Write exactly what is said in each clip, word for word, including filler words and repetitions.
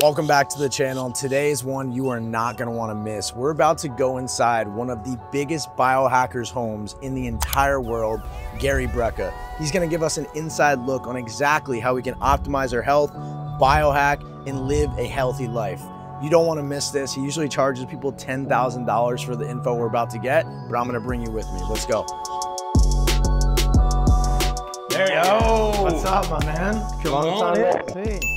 Welcome back to the channel. Today's one you are not going to want to miss. We're about to go inside one of the biggest biohackers' homes in the entire world, Gary Brecka. He's going to give us an inside look on exactly how we can optimize our health, biohack, and live a healthy life. You don't want to miss this. He usually charges people ten thousand dollars for the info we're about to get, but I'm going to bring you with me. Let's go. There you go. What's up, my man? Come on, man.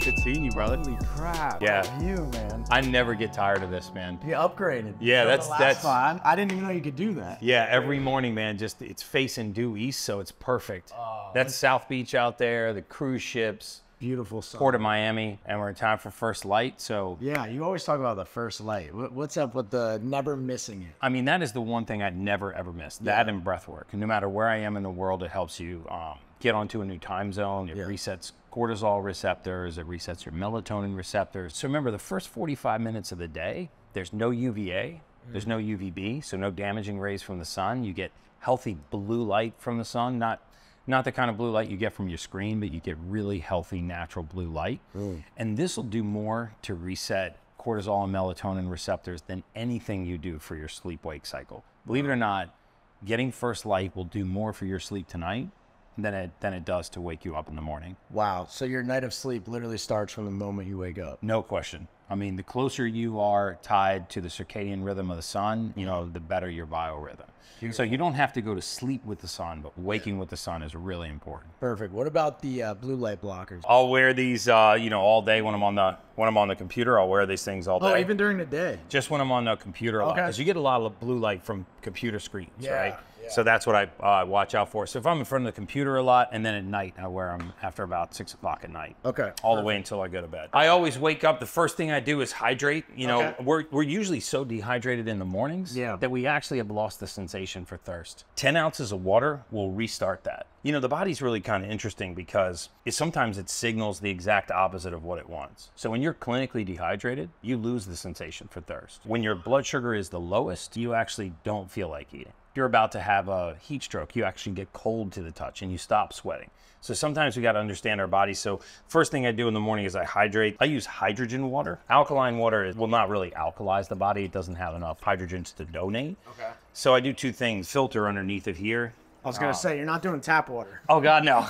Good seeing you, brother. Holy crap. Yeah. You, man. I never get tired of this, man. You upgraded. Yeah, that's that's fine. I didn't even know you could do that. Yeah, every morning, man, just it's facing due east, so it's perfect. Oh, that's South Beach out there, the cruise ships. Beautiful sun. Port of Miami, and we're in time for first light, so. Yeah, you always talk about the first light. What's up with the never missing it? I mean, that is the one thing I'd never ever miss, yeah. That and breath work. No matter where I am in the world, it helps you um, get onto a new time zone. It yeah. resets cortisol receptors, it resets your melatonin receptors. So remember, the first forty-five minutes of the day, there's no U V A, mm. there's no U V B, so no damaging rays from the sun. You get healthy blue light from the sun, not Not the kind of blue light you get from your screen, but you get really healthy, natural blue light. Mm. And this will do more to reset cortisol and melatonin receptors than anything you do for your sleep-wake cycle. Believe it or not, getting first light will do more for your sleep tonight than it, than it does to wake you up in the morning. Wow, so your night of sleep literally starts from the moment you wake up. No question. I mean, the closer you are tied to the circadian rhythm of the sun, you know, the better your biorhythm. So you don't have to go to sleep with the sun, but waking with the sun is really important. Perfect. What about the uh, blue light blockers? I'll wear these, uh, you know, all day when I'm on the when I'm on the computer. I'll wear these things all day. Oh, even during the day? Just when I'm on the computer a lot, because you get a lot of blue light from computer screens, yeah, right? Yeah. So that's what I uh, watch out for. So if I'm in front of the computer a lot, and then at night I wear them after about six o'clock at night. Okay. All Perfect. The way until I go to bed. I always wake up. The first thing I do is hydrate. You know, okay. we're we're usually so dehydrated in the mornings yeah. that we actually have lost the sensation for thirst. ten ounces of water will restart that. You know, the body's really kind of interesting because it sometimes it signals the exact opposite of what it wants. So when you're clinically dehydrated, you lose the sensation for thirst. When your blood sugar is the lowest, you actually don't feel like eating. You're about to have a heat stroke, you actually get cold to the touch and you stop sweating. So sometimes we got to understand our body. So first thing I do in the morning is I hydrate. I use hydrogen water. Alkaline water will not really alkalize the body. It doesn't have enough hydrogens to donate. Okay. So I do two things, filter underneath of here. I was gonna um, say, you're not doing tap water. Oh God, no.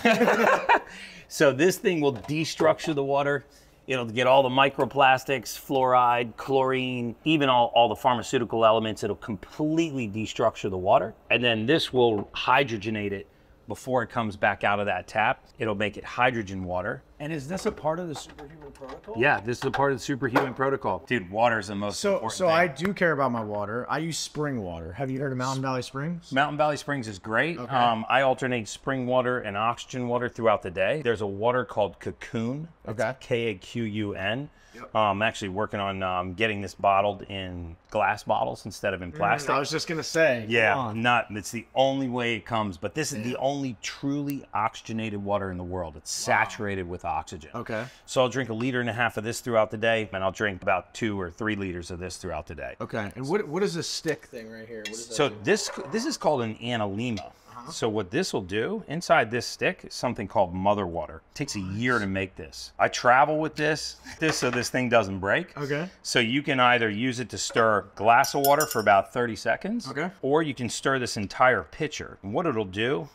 So this thing will destructure the water. It'll get all the microplastics, fluoride, chlorine, even all, all the pharmaceutical elements. It'll completely destructure the water. And then this will hydrogenate it before it comes back out of that tap. It'll make it hydrogen water. And is this a part of the superhuman protocol? Yeah, this is a part of the superhuman protocol. Dude, water's the most so, important So thing. I do care about my water. I use spring water. Have you heard of Mountain Valley Springs? Mountain Valley Springs is great. Okay. Um, I alternate spring water and oxygen water throughout the day. There's a water called Cocoon. Okay. K A Q U N. Yep. Um, I'm actually working on um, getting this bottled in glass bottles instead of in plastic. Mm, I was just gonna say. Yeah, not. It's the only way it comes, but this is yeah. the only truly oxygenated water in the world. It's wow. saturated with oxygen. Okay. So I'll drink a liter and a half of this throughout the day, and I'll drink about two or three liters of this throughout the day. Okay. And what what is this stick thing right here? What is that so do? this this is called an Analemma. Uh-huh. So what this will do inside this stick is something called mother water. It takes a year to make this. I travel with this this so this thing doesn't break. Okay. So you can either use it to stir a glass of water for about thirty seconds. Okay. Or you can stir this entire pitcher. And what it'll do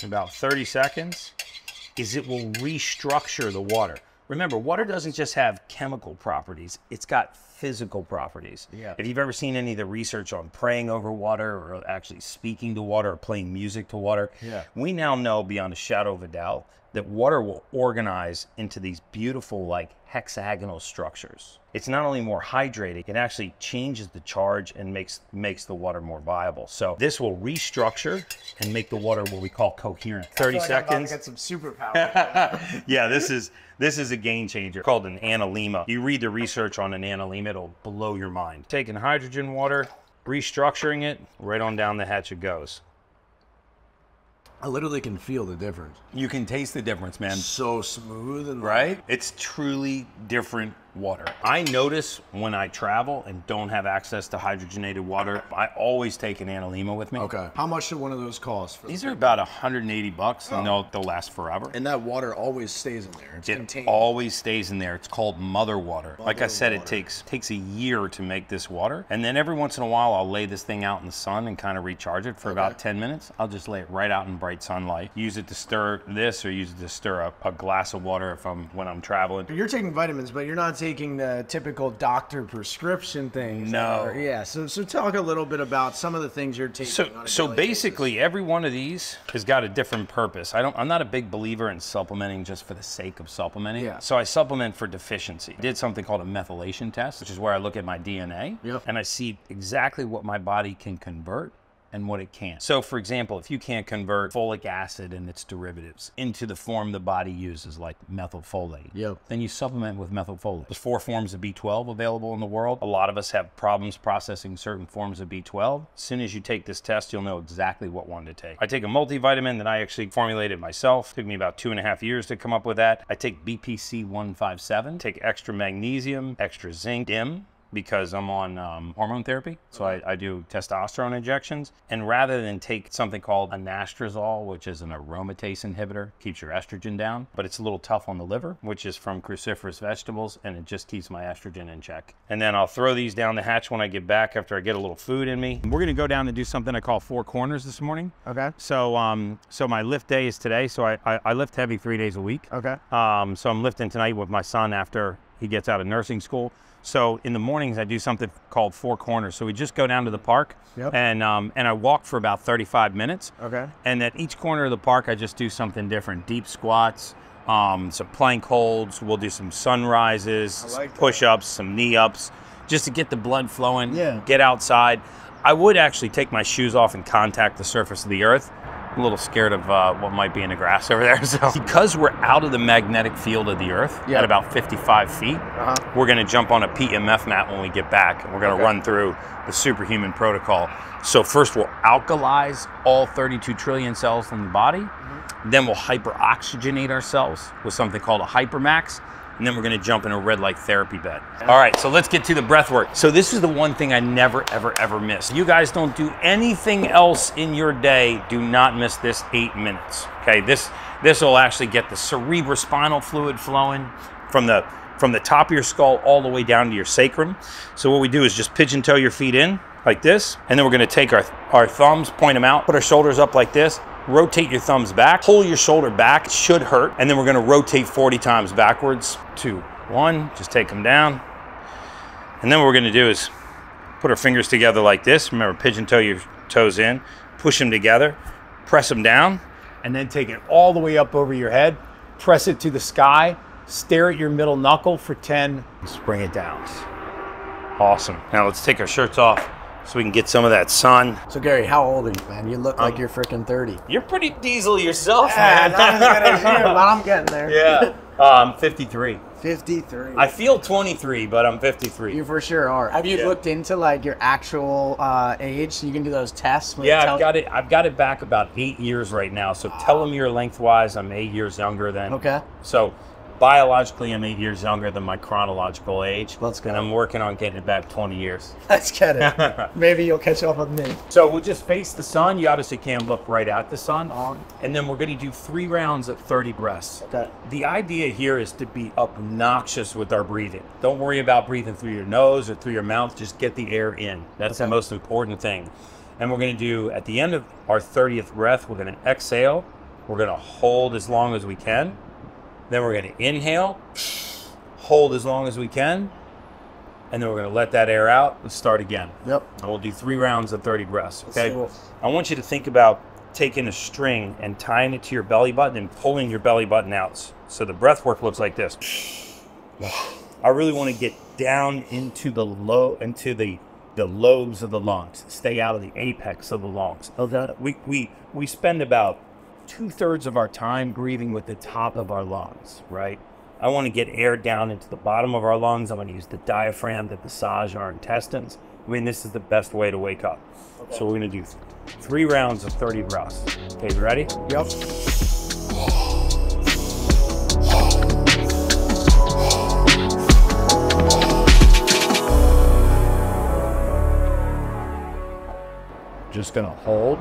in about thirty seconds. Is it will restructure the water. Remember, water doesn't just have chemical properties, it's got physical properties. Yeah. If you've ever seen any of the research on praying over water or actually speaking to water or playing music to water, yeah. we now know beyond a shadow of a doubt that water will organize into these beautiful like hexagonal structures. It's not only more hydrated, it actually changes the charge and makes, makes the water more viable. So this will restructure and make the water what we call coherent. thirty seconds. I got some superpower. Yeah, this is, this is a game changer called an Analemma. You read the research on an Analemma, it'll blow your mind. Taking hydrogen water, restructuring it, right on down the hatch it goes. I literally can feel the difference. You can taste the difference, man. So smooth and right? It's truly different water. I notice when I travel and don't have access to hydrogenated water, I always take an Analemma with me. Okay. How much should one of those cost? For These are about one hundred eighty bucks, oh. and they'll, they'll last forever. And that water always stays in there. It's it contained. always stays in there. It's called mother water. Mother like I said, water. it takes takes a year to make this water. And then every once in a while, I'll lay this thing out in the sun and kind of recharge it for okay. about ten minutes. I'll just lay it right out in bright sunlight. Use it to stir this, or use it to stir up a, a glass of water if I'm when I'm traveling. You're taking vitamins, but you're not taking the typical doctor prescription things. No. Or, yeah. So so talk a little bit about some of the things you're taking. So on a so basically, basis. every one of these has got a different purpose. I don't. I'm not a big believer in supplementing just for the sake of supplementing. Yeah. So I supplement for deficiency. I did something called a methylation test, which is where I look at my D N A yep. and I see exactly what my body can convert and what it can't. So for example, if you can't convert folic acid and its derivatives into the form the body uses, like methylfolate, yep. then you supplement with methylfolate. There's four forms of B twelve available in the world. A lot of us have problems processing certain forms of B twelve. As soon as you take this test, you'll know exactly what one to take. I take a multivitamin that I actually formulated myself. It took me about two and a half years to come up with that. I take B P C one fifty-seven, take extra magnesium, extra zinc, D I M, because I'm on um, hormone therapy. So I, I do testosterone injections. And rather than take something called anastrozole, which is an aromatase inhibitor, keeps your estrogen down, but it's a little tough on the liver, which is from cruciferous vegetables, and it just keeps my estrogen in check. And then I'll throw these down the hatch when I get back after I get a little food in me. We're gonna go down and do something I call four corners this morning. Okay. So um, so my lift day is today. So I, I, I lift heavy three days a week. Okay. Um, so I'm lifting tonight with my son after he gets out of nursing school. So in the mornings, I do something called Four Corners. So we just go down to the park, yep. and um, and I walk for about thirty-five minutes. Okay. And at each corner of the park, I just do something different. Deep squats, um, some plank holds. We'll do some sunrises, like push-ups, some knee-ups, just to get the blood flowing, yeah. get outside. I would actually take my shoes off and contact the surface of the earth. I'm a little scared of uh, what might be in the grass over there. So because we're out of the magnetic field of the earth yeah. at about fifty-five feet, uh-huh. we're gonna jump on a P M F mat when we get back. And we're gonna okay. run through the superhuman protocol. So first we'll alkalize all thirty-two trillion cells from the body. Mm-hmm. Then we'll hyperoxygenate ourselves with something called a Hypermax. And then we're gonna jump in a red light therapy bed. All right, so let's get to the breath work. So this is the one thing I never, ever, ever miss. You guys don't do anything else in your day, do not miss this eight minutes, okay? This this will actually get the cerebrospinal fluid flowing from the, from the top of your skull all the way down to your sacrum. So what we do is just pigeon toe your feet in like this, and then we're gonna take our, our thumbs, point them out, put our shoulders up like this, rotate your thumbs back, pull your shoulder back, it should hurt, and then we're gonna rotate forty times backwards. Two, one, just take them down. And then what we're gonna do is put our fingers together like this. Remember, pigeon toe your toes in, push them together, press them down, and then take it all the way up over your head, press it to the sky, stare at your middle knuckle for ten, just bring it down. Awesome. Now let's take our shirts off, so we can get some of that sun. So Gary, how old are you, man? You look um, like you're freaking thirty. You're pretty diesel yourself, man. Yeah, not as good as you, but I'm getting there. Yeah, I'm um, fifty-three. fifty-three. I feel twenty-three, but I'm fifty-three. You for sure are. Have you yeah. looked into like your actual uh, age, so you can do those tests? When yeah, I've got it. I've got it back about eight years right now. So oh. telomere lengthwise, I'm eight years younger than. Okay. So. Biologically, I'm eight years younger than my chronological age. Let's go. And I'm working on getting it back twenty years. Let's get it. Maybe you'll catch up with me. So we'll just face the sun. You obviously can't look right at the sun. On. And then we're going to do three rounds at thirty breaths. Okay. The idea here is to be obnoxious with our breathing. Don't worry about breathing through your nose or through your mouth. Just get the air in. That's okay. the most important thing. And we're going to do, at the end of our thirtieth breath, we're going to exhale. We're going to hold as long as we can. Then we're going to inhale, hold as long as we can, and then we're going to let that air out and start again. Yep. And we'll do three rounds of thirty breaths, okay? What... I want you to think about taking a string and tying it to your belly button and pulling your belly button out. So the breath work looks like this. I really want to get down into the low, into the the lobes of the lungs. Stay out of the apex of the lungs. Okay. We, we, we spend about two thirds of our time breathing with the top of our lungs, right? I want to get air down into the bottom of our lungs. I'm going to use the diaphragm to massage our intestines. I mean, this is the best way to wake up. Okay. So we're going to do three rounds of thirty breaths. Okay, you ready? Yep. just gonna hold.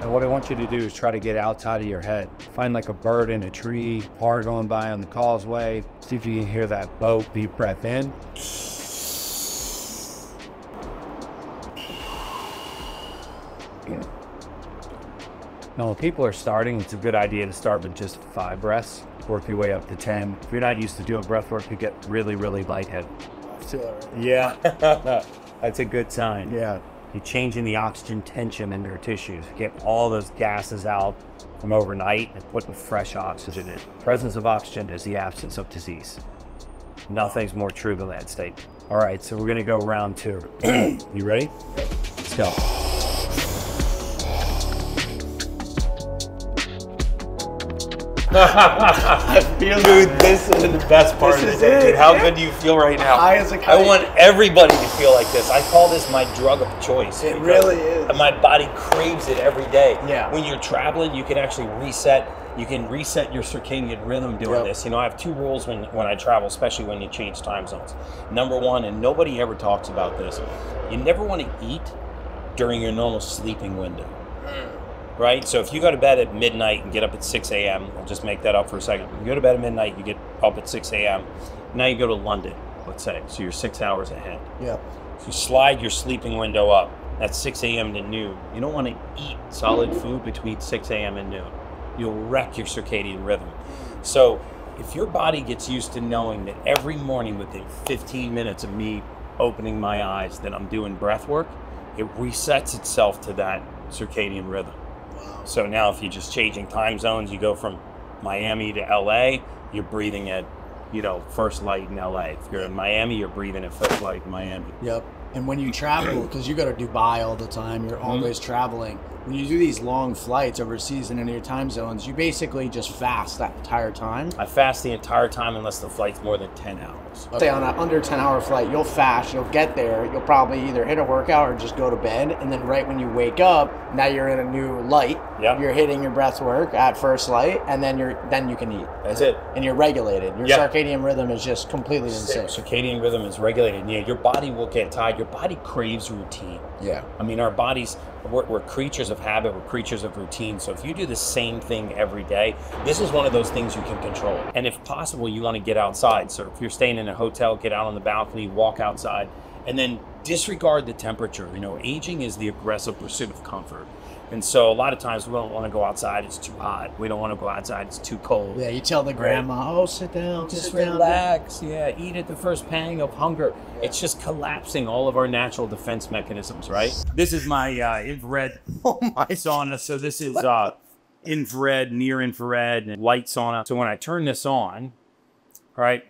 And what I want you to do is try to get outside of your head. Find like a bird in a tree, car going by on the causeway. See if you can hear that boat. Deep breath in. Now, when people are starting, it's a good idea to start with just five breaths, work your way up to ten. If you're not used to doing breath work, you get really, really lightheaded. Yeah, that's a good sign. Yeah. You're changing the oxygen tension in your tissues. Get all those gases out from overnight and put the fresh oxygen in. Presence of oxygen is the absence of disease. Nothing's more true than that statement. All right, so we're gonna go round two. You ready? Let's go. Dude, this is the best part this of the day, dude. How good do you feel right now? I, as a I want everybody to feel like this. I call this my drug of choice. It really is. My body craves it every day. Yeah. When you're traveling, you can actually reset. You can reset your circadian rhythm doing yep. this. You know, I have two rules when, when I travel, especially when you change time zones. Number one, and nobody ever talks about this, you never want to eat during your normal sleeping window. Right? So if you go to bed at midnight and get up at six A M, I'll just make that up for a second. If you go to bed at midnight, you get up at six A M. Now you go to London, let's say. So you're six hours ahead. Yeah. If you slide your sleeping window up, that's six A M to noon. You don't want to eat solid food between six A M and noon. You'll wreck your circadian rhythm. So if your body gets used to knowing that every morning within fifteen minutes of me opening my eyes that I'm doing breath work, it resets itself to that circadian rhythm. So now if you're just changing time zones, you go from Miami to L A, you're breathing at, you know, first light in L A. If you're in Miami, you're breathing at first light in Miami. Yep. And when you travel, because you go to Dubai all the time, you're mm-hmm. always traveling. When you do these long flights overseas and into your time zones, you basically just fast that entire time. I fast the entire time unless the flight's more than ten hours. Okay. Say on an under ten hour flight, you'll fast, you'll get there, you'll probably either hit a workout or just go to bed. And then right when you wake up, now you're in a new light. Yep. You're hitting your breath work at first light, and then you're then you can eat. That's it. And you're regulated. Your yep. circadian rhythm is just completely insane. Circadian rhythm is regulated. Yeah, your body will get tired. Your body craves routine. Yeah. I mean, our bodies, we're, we're creatures of habit, we're creatures of routine. So if you do the same thing every day, this is one of those things you can control. And if possible, you want to get outside. So if you're staying in a hotel, get out on the balcony, walk outside, and then disregard the temperature. You know, aging is the aggressive pursuit of comfort. And so a lot of times we don't want to go outside, it's too hot. We don't want to go outside, it's too cold. Yeah, you tell the grandma, oh, sit down, just sit relax. Down. Yeah, eat at the first pang of hunger. Yeah. It's just collapsing all of our natural defense mechanisms, right? This is my uh, infrared oh my sauna. So this is uh, infrared, near infrared, and light sauna. So when I turn this on, all right,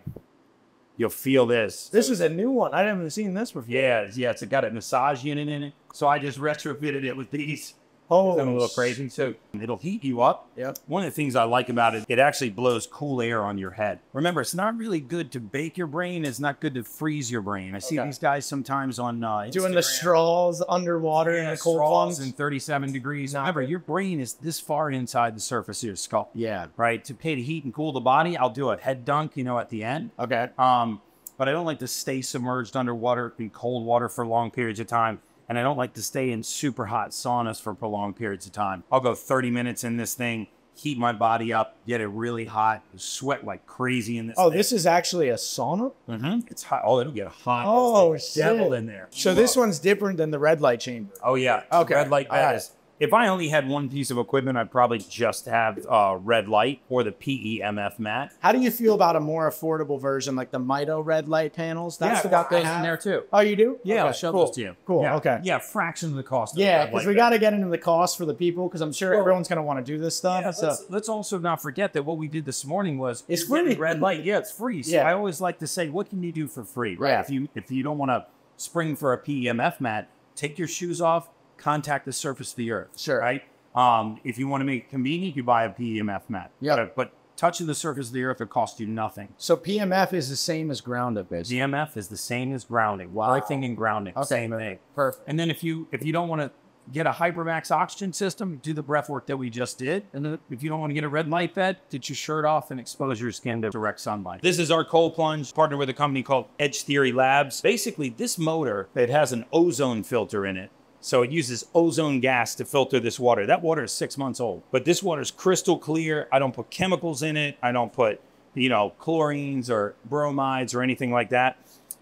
you'll feel this. This is a new one. I haven't seen this before. Yeah, yeah, it's got a massage unit in it. So I just retrofitted it with these. Oh, I'm a little crazy. So it'll heat you up. Yep. One of the things I like about it, it actually blows cool air on your head. Remember, it's not really good to bake your brain. It's not good to freeze your brain. I okay. see these guys sometimes on uh, Instagram. Doing the straws underwater yeah, in the cold straws in thirty-seven degrees. Not Remember, good. Your brain is this far inside the surface of your skull. Yeah. Right? To pay to heat and cool the body, I'll do a head dunk, you know, at the end. Okay. Um, but I don't like to stay submerged underwater in cold water for long periods of time. And I don't like to stay in super hot saunas for prolonged periods of time. I'll go thirty minutes in this thing, heat my body up, get it really hot, sweat like crazy in this Oh, thing. This is actually a sauna? Mm-hmm. It's hot. Oh, it'll get hot. Oh, shit. Devil in there. So Whoa. This one's different than the red light chamber. Oh, yeah. Okay. Red light matters. If I only had one piece of equipment, I'd probably just have uh, red light or the P M F mat. How do you feel about a more affordable version, like the Mito red light panels? That's yeah, got those in there too. Oh, you do? Yeah, okay, I'll show cool. those to you. Cool, yeah. okay. Yeah, fraction of the cost. Of yeah, because we got to get into the cost for the people, because I'm sure well, everyone's going to want to do this stuff. Yeah, so. let's, let's also not forget that what we did this morning was it's free. Red light, yeah, it's free. So yeah. I always like to say, what can you do for free? Right. right. If you if you don't want to spring for a P M F mat, take your shoes off. Contact the surface of the earth. Sure. Right? Um, if you want to make it convenient, you buy a P M F mat. Yeah. But, but touching the surface of the earth will cost you nothing. So P M F is the same as grounding, basically. P M F is the same as grounding. While wow. I think in grounding, okay. same thing. Perfect. And then if you if you don't want to get a Hypermax oxygen system, do the breath work that we just did. And then if you don't want to get a red light fed, get your shirt off and expose your skin to direct sunlight. This is our cold plunge, partnered with a company called Edge Theory Labs. Basically, this motor, it has an ozone filter in it. So it uses ozone gas to filter this water. That water is six months old, but this water is crystal clear. I don't put chemicals in it. I don't put, you know, chlorines or bromides or anything like that.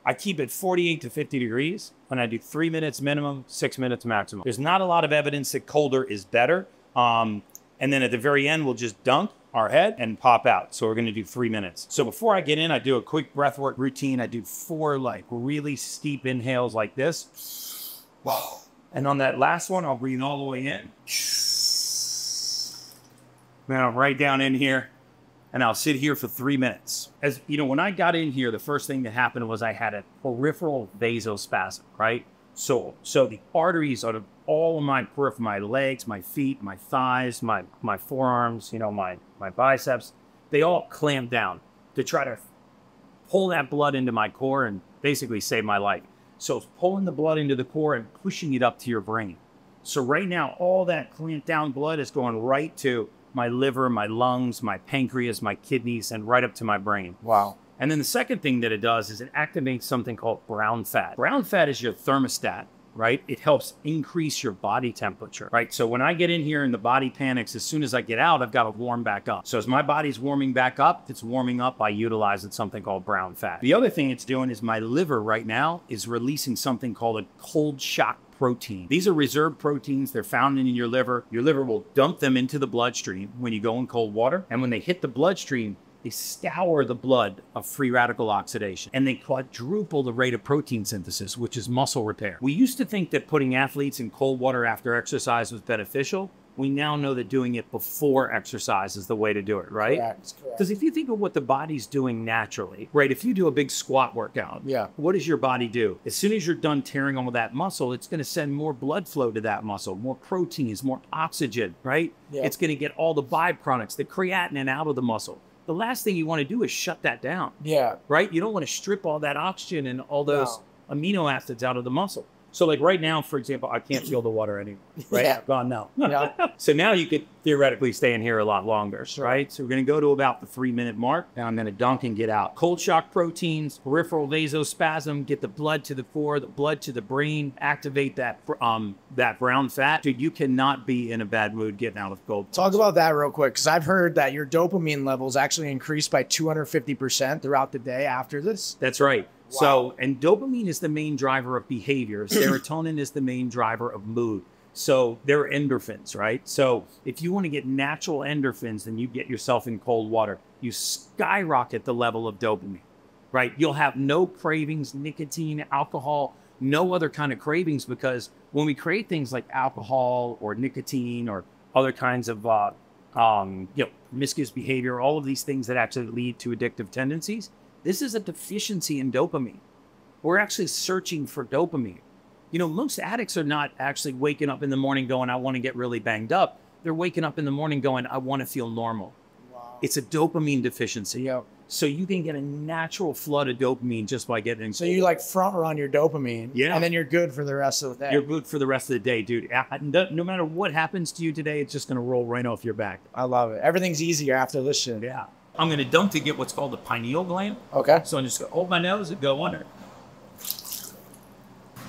I keep it forty-eight to fifty degrees and I do three minutes minimum, six minutes maximum. There's not a lot of evidence that colder is better. Um, and then at the very end, we'll just dunk our head and pop out. So we're gonna do three minutes. So before I get in, I do a quick breath work routine. I do four like really steep inhales like this. Whoa. And on that last one, I'll breathe all the way in. Then I'll right down in here and I'll sit here for three minutes. As you know, when I got in here, the first thing that happened was I had a peripheral vasospasm, right? So, so the arteries out of all of my peripheral, my legs, my feet, my thighs, my, my forearms, you know, my, my biceps, they all clamped down to try to pull that blood into my core and basically save my life. So it's pulling the blood into the core and pushing it up to your brain. So right now, all that clamped down blood is going right to my liver, my lungs, my pancreas, my kidneys, and right up to my brain. Wow. And then the second thing that it does is it activates something called brown fat. Brown fat is your thermostat, right? It helps increase your body temperature, right? So when I get in here and the body panics, as soon as I get out, I've got to warm back up. So as my body's warming back up, it's warming up by utilizing something called brown fat. The other thing it's doing is my liver right now is releasing something called a cold shock protein. These are reserved proteins. They're found in your liver. Your liver will dump them into the bloodstream when you go in cold water. And when they hit the bloodstream, they scour the blood of free radical oxidation and they quadruple the rate of protein synthesis, which is muscle repair. We used to think that putting athletes in cold water after exercise was beneficial. We now know that doing it before exercise is the way to do it, right? Correct, correct. Because if you think of what the body's doing naturally, right? If you do a big squat workout, yeah. What does your body do? As soon as you're done tearing all that muscle, it's gonna send more blood flow to that muscle, more proteins, more oxygen, right? Yeah. It's gonna get all the byproducts, the creatinine out of the muscle. The last thing you wanna do is shut that down. Yeah. Right? You don't wanna strip all that oxygen and all those no. amino acids out of the muscle. So like right now, for example, I can't feel the water anymore, right? Yeah. Gone now. Yeah. So now you could theoretically stay in here a lot longer, right? right? So we're going to go to about the three minute mark and I'm going to dunk and get out. Cold shock proteins, peripheral vasospasm, get the blood to the core, the blood to the brain, activate that um that brown fat. Dude, you cannot be in a bad mood getting out of cold. Talk about that real quick, because I've heard that your dopamine levels actually increase by two hundred fifty percent throughout the day after this. That's right. Wow. So, and dopamine is the main driver of behavior. Serotonin is the main driver of mood. So they're endorphins, right? So if you want to get natural endorphins, then you get yourself in cold water. You skyrocket the level of dopamine, right? You'll have no cravings, nicotine, alcohol, no other kind of cravings, because when we create things like alcohol or nicotine or other kinds of uh, um, you know, promiscuous behavior, all of these things that actually lead to addictive tendencies, this is a deficiency in dopamine. We're actually searching for dopamine. You know, most addicts are not actually waking up in the morning going, I want to get really banged up. They're waking up in the morning going, I want to feel normal. Wow. It's a dopamine deficiency. Yep. So you can get a natural flood of dopamine just by getting. So you like front run your dopamine, yeah. And then you're good for the rest of the day. You're good for the rest of the day, dude. No matter what happens to you today, it's just going to roll right off your back. I love it. Everything's easier after this shit. Yeah. I'm gonna dump to get what's called the pineal gland. Okay. So I'm just gonna hold my nose and go under.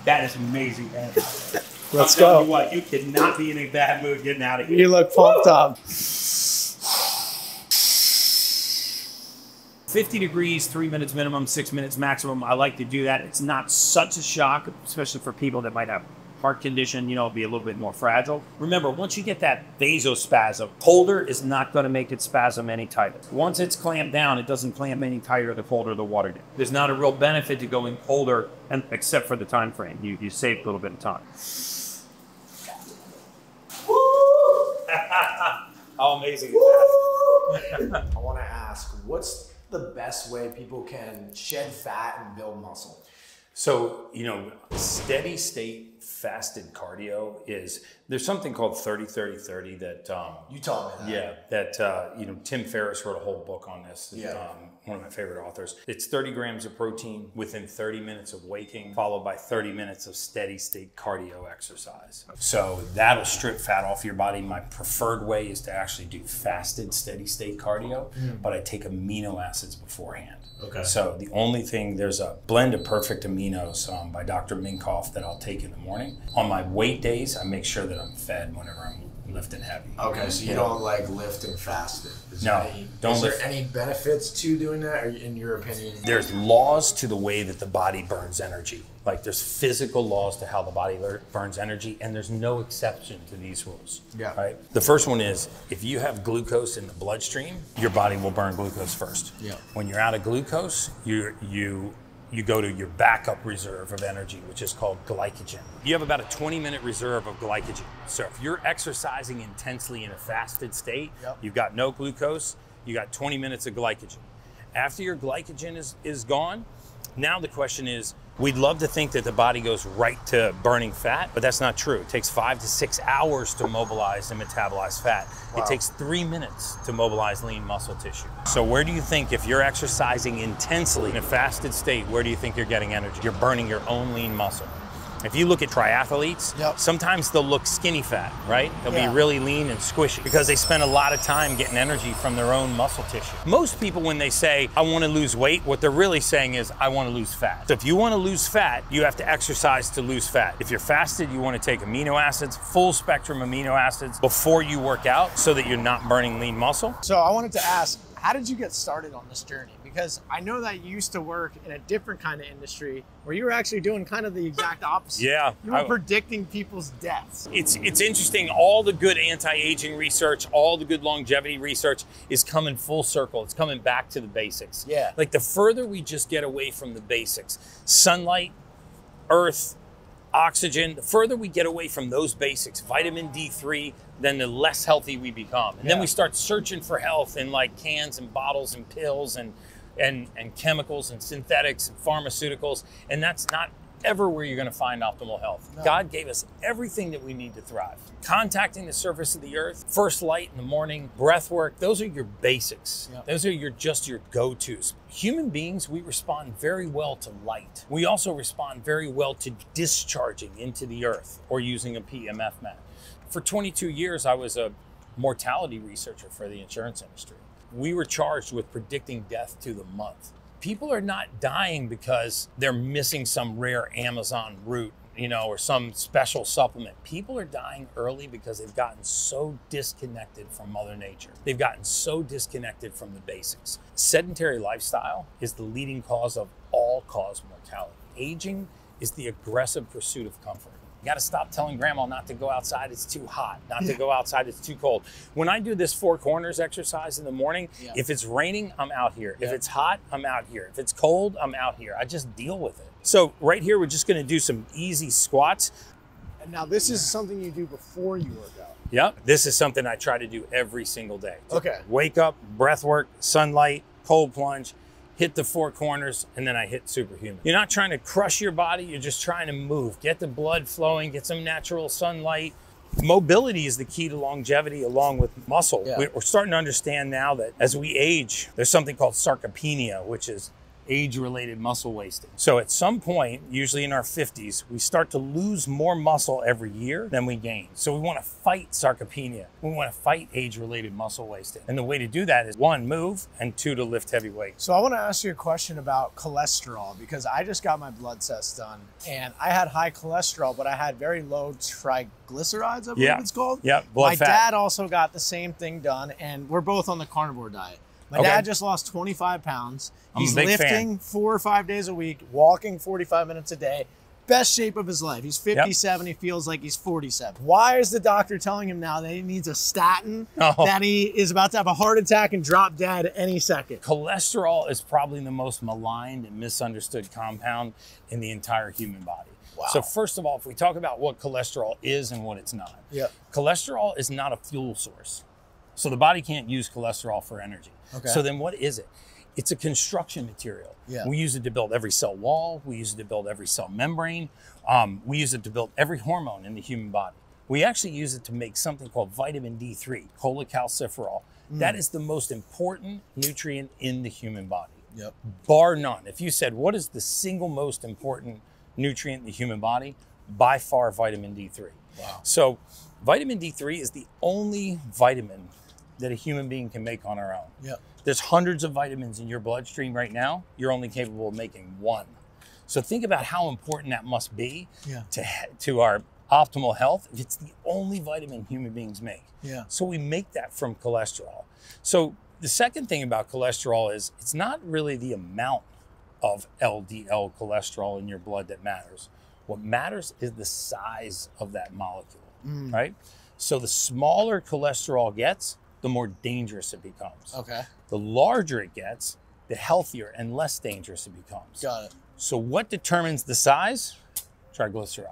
That is amazing, man. Let's I'm go. You what, you cannot be in a bad mood getting out of here. You look pumped Woo! Up. fifty degrees, three minutes minimum, six minutes maximum. I like to do that. It's not such a shock, especially for people that might have heart condition, you know, be a little bit more fragile. Remember, once you get that vasospasm, colder is not going to make it spasm any tighter. Once it's clamped down, it doesn't clamp any tighter the colder the water down. There's not a real benefit to going colder, and except for the time frame. You, you saved a little bit of time. Woo! How amazing is that? I want to ask, what's the best way people can shed fat and build muscle? So, you know, steady state fasted cardio is, there's something called thirty thirty thirty that- um, You taught me that. Yeah, that, uh, you know, Tim Ferriss wrote a whole book on this. Yeah. Um, one of my favorite authors. It's thirty grams of protein within thirty minutes of waking, followed by thirty minutes of steady state cardio exercise. So that'll strip fat off your body. My preferred way is to actually do fasted steady state cardio, mm. but I take amino acids beforehand. Okay. So the only thing, there's a blend of Perfect Aminos um, by Doctor Minkoff that I'll take in the morning. morning. On my weight days, I make sure that I'm fed whenever I'm lifting heavy. Okay, so you yeah. don't like lift and fast it? Is no. There any, don't is lift. there any benefits to doing that, or in your opinion? There's laws to the way that the body burns energy. Like, there's physical laws to how the body burns energy, and there's no exception to these rules. Yeah. Right? The first one is, if you have glucose in the bloodstream, your body will burn glucose first. Yeah. When you're out of glucose, you you you go to your backup reserve of energy, which is called glycogen. You have about a twenty minute reserve of glycogen. So if you're exercising intensely in a fasted state, yep. you've got no glucose, you got twenty minutes of glycogen. After your glycogen is, is gone, now the question is, we'd love to think that the body goes right to burning fat, but that's not true. It takes five to six hours to mobilize and metabolize fat. Wow. It takes three minutes to mobilize lean muscle tissue. So where do you think, if you're exercising intensely in a fasted state, where do you think you're getting energy? You're burning your own lean muscle. If you look at triathletes, yep. sometimes they'll look skinny fat, right? They'll yeah. be really lean and squishy because they spend a lot of time getting energy from their own muscle tissue. Most people, when they say, I want to lose weight, what they're really saying is, I want to lose fat. So if you want to lose fat, you have to exercise to lose fat. If you're fasted, you want to take amino acids, full spectrum amino acids, before you work out so that you're not burning lean muscle. So I wanted to ask, how did you get started on this journey? Because I know that you used to work in a different kind of industry where you were actually doing kind of the exact opposite. Yeah. You were I, predicting people's deaths. It's, it's interesting. All the good anti-aging research, all the good longevity research is coming full circle. It's coming back to the basics. Yeah. Like, the further we just get away from the basics, sunlight, earth, oxygen, the further we get away from those basics, vitamin D three, then the less healthy we become. And yeah. then we start searching for health in like cans and bottles and pills and, and, and chemicals and synthetics and pharmaceuticals. And that's not ever where you're gonna find optimal health. No. God gave us everything that we need to thrive. Contacting the surface of the earth, first light in the morning, breath work, those are your basics. Yeah. Those are your just your go-tos. Human beings, we respond very well to light. We also respond very well to discharging into the earth or using a P M F mat. For twenty-two years, I was a mortality researcher for the insurance industry. We were charged with predicting death to the month. People are not dying because they're missing some rare Amazon root, you know, or some special supplement. People are dying early because they've gotten so disconnected from Mother Nature. They've gotten so disconnected from the basics. Sedentary lifestyle is the leading cause of all cause mortality. Aging is the aggressive pursuit of comfort. You gotta stop telling grandma not to go outside, it's too hot. Not to go outside, it's too cold. When I do this four corners exercise in the morning, yeah. if it's raining, I'm out here. Yeah. If it's hot, I'm out here. If it's cold, I'm out here. I just deal with it. So right here, we're just gonna do some easy squats. And now this is something you do before you work out. Yep, this is something I try to do every single day. Okay. Wake up, breath work, sunlight, cold plunge, hit the four corners, and then I hit superhuman. You're not trying to crush your body, you're just trying to move. Get the blood flowing, get some natural sunlight. Mobility is the key to longevity along with muscle. Yeah. We're starting to understand now that as we age, there's something called sarcopenia, which is age-related muscle wasting. So at some point, usually in our fifties, we start to lose more muscle every year than we gain. So we wanna fight sarcopenia. We wanna fight age-related muscle wasting. And the way to do that is, one, move, and two, to lift heavy weights. So I wanna ask you a question about cholesterol, because I just got my blood test done and I had high cholesterol, but I had very low triglycerides, I believe yeah. it's called. Yeah, blood My fat. dad also got the same thing done, and we're both on the carnivore diet. My okay. dad just lost twenty-five pounds. He's lifting fan. four or five days a week, walking forty-five minutes a day. Best shape of his life. He's fifty-seven, yep. he feels like he's forty-seven. Why is the doctor telling him now that he needs a statin, oh. that he is about to have a heart attack and drop dead any second? Cholesterol is probably the most maligned and misunderstood compound in the entire human body. Wow. So first of all, if we talk about what cholesterol is and what it's not. Yep. Cholesterol is not a fuel source. So the body can't use cholesterol for energy. Okay. So then what is it? It's a construction material. Yeah. We use it to build every cell wall. We use it to build every cell membrane. Um, we use it to build every hormone in the human body. We actually use it to make something called vitamin D three, cholecalciferol. Mm. That is the most important nutrient in the human body, yep. bar none. If you said, what is the single most important nutrient in the human body? By far, vitamin D three. Wow. So vitamin D three is the only vitamin that a human being can make on our own. Yep. There's hundreds of vitamins in your bloodstream right now. You're only capable of making one. So think about how important that must be yeah. to, to our optimal health. It's the only vitamin human beings make. Yeah. So we make that from cholesterol. So the second thing about cholesterol is it's not really the amount of L D L cholesterol in your blood that matters. What matters is the size of that molecule, mm. right? So the smaller cholesterol gets, the more dangerous it becomes. Okay. The larger it gets, the healthier and less dangerous it becomes. Got it. So what determines the size? Triglyceride.